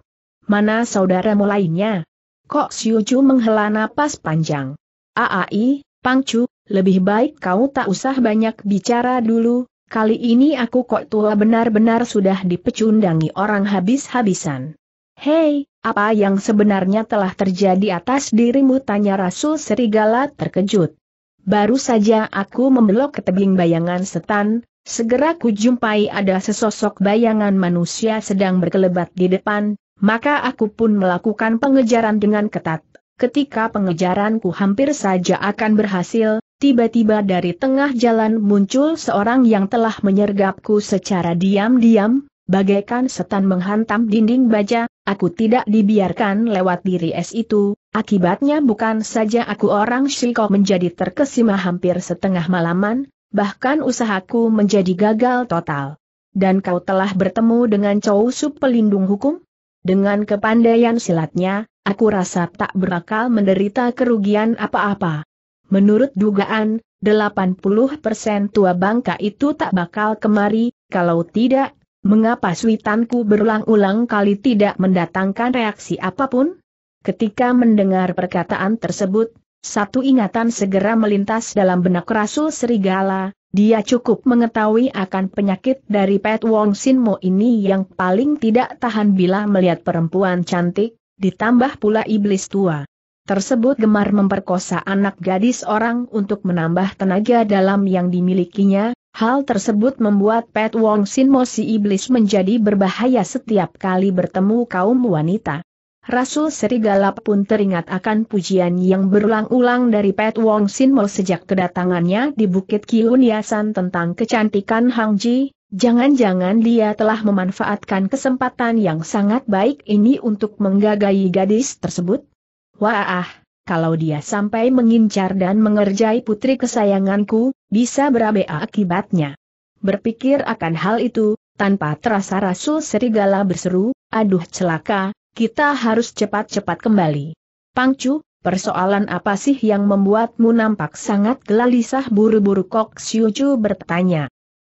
Mana saudaramu lainnya?" Kok Siu Chu menghela napas panjang. "Aai, Pangcu, lebih baik kau tak usah banyak bicara dulu, kali ini aku Kok Tua benar-benar sudah dipecundangi orang habis-habisan." "Hei, apa yang sebenarnya telah terjadi atas dirimu?" tanya Rasul Serigala terkejut. "Baru saja aku membelok ke tebing bayangan setan, segera kujumpai ada sesosok bayangan manusia sedang berkelebat di depan. Maka aku pun melakukan pengejaran dengan ketat. Ketika pengejaranku hampir saja akan berhasil, tiba-tiba dari tengah jalan muncul seorang yang telah menyergapku secara diam-diam, bagaikan setan menghantam dinding baja. Aku tidak dibiarkan lewat diri es itu, akibatnya bukan saja aku orang Shiko menjadi terkesima hampir setengah malaman, bahkan usahaku menjadi gagal total." "Dan kau telah bertemu dengan Chow Sup pelindung hukum? Dengan kepandaian silatnya, aku rasa tak berakal menderita kerugian apa-apa. Menurut dugaan, 80% tua bangka itu tak bakal kemari, kalau tidak, mengapa suitanku berulang-ulang kali tidak mendatangkan reaksi apapun?" Ketika mendengar perkataan tersebut, satu ingatan segera melintas dalam benak Rasul Serigala. Dia cukup mengetahui akan penyakit dari Pat Wong Sin Mo ini yang paling tidak tahan bila melihat perempuan cantik, ditambah pula iblis tua tersebut gemar memperkosa anak gadis orang untuk menambah tenaga dalam yang dimilikinya. Hal tersebut membuat Pat Wong Sin Mo si iblis menjadi berbahaya setiap kali bertemu kaum wanita. Rasul Serigala pun teringat akan pujian yang berulang-ulang dari Pat Wong Sin Mo sejak kedatangannya di Bukit Kiu Nia San tentang kecantikan Hang Ji. Jangan-jangan dia telah memanfaatkan kesempatan yang sangat baik ini untuk menggagahi gadis tersebut? "Wah, kalau dia sampai mengincar dan mengerjai putri kesayanganku, bisa berabe akibatnya." Berpikir akan hal itu, tanpa terasa Rasul Serigala berseru, "Aduh celaka! Kita harus cepat-cepat kembali." "Pangcu, persoalan apa sih yang membuatmu nampak sangat gelisah buru-buru?" Kok Siu Chu bertanya.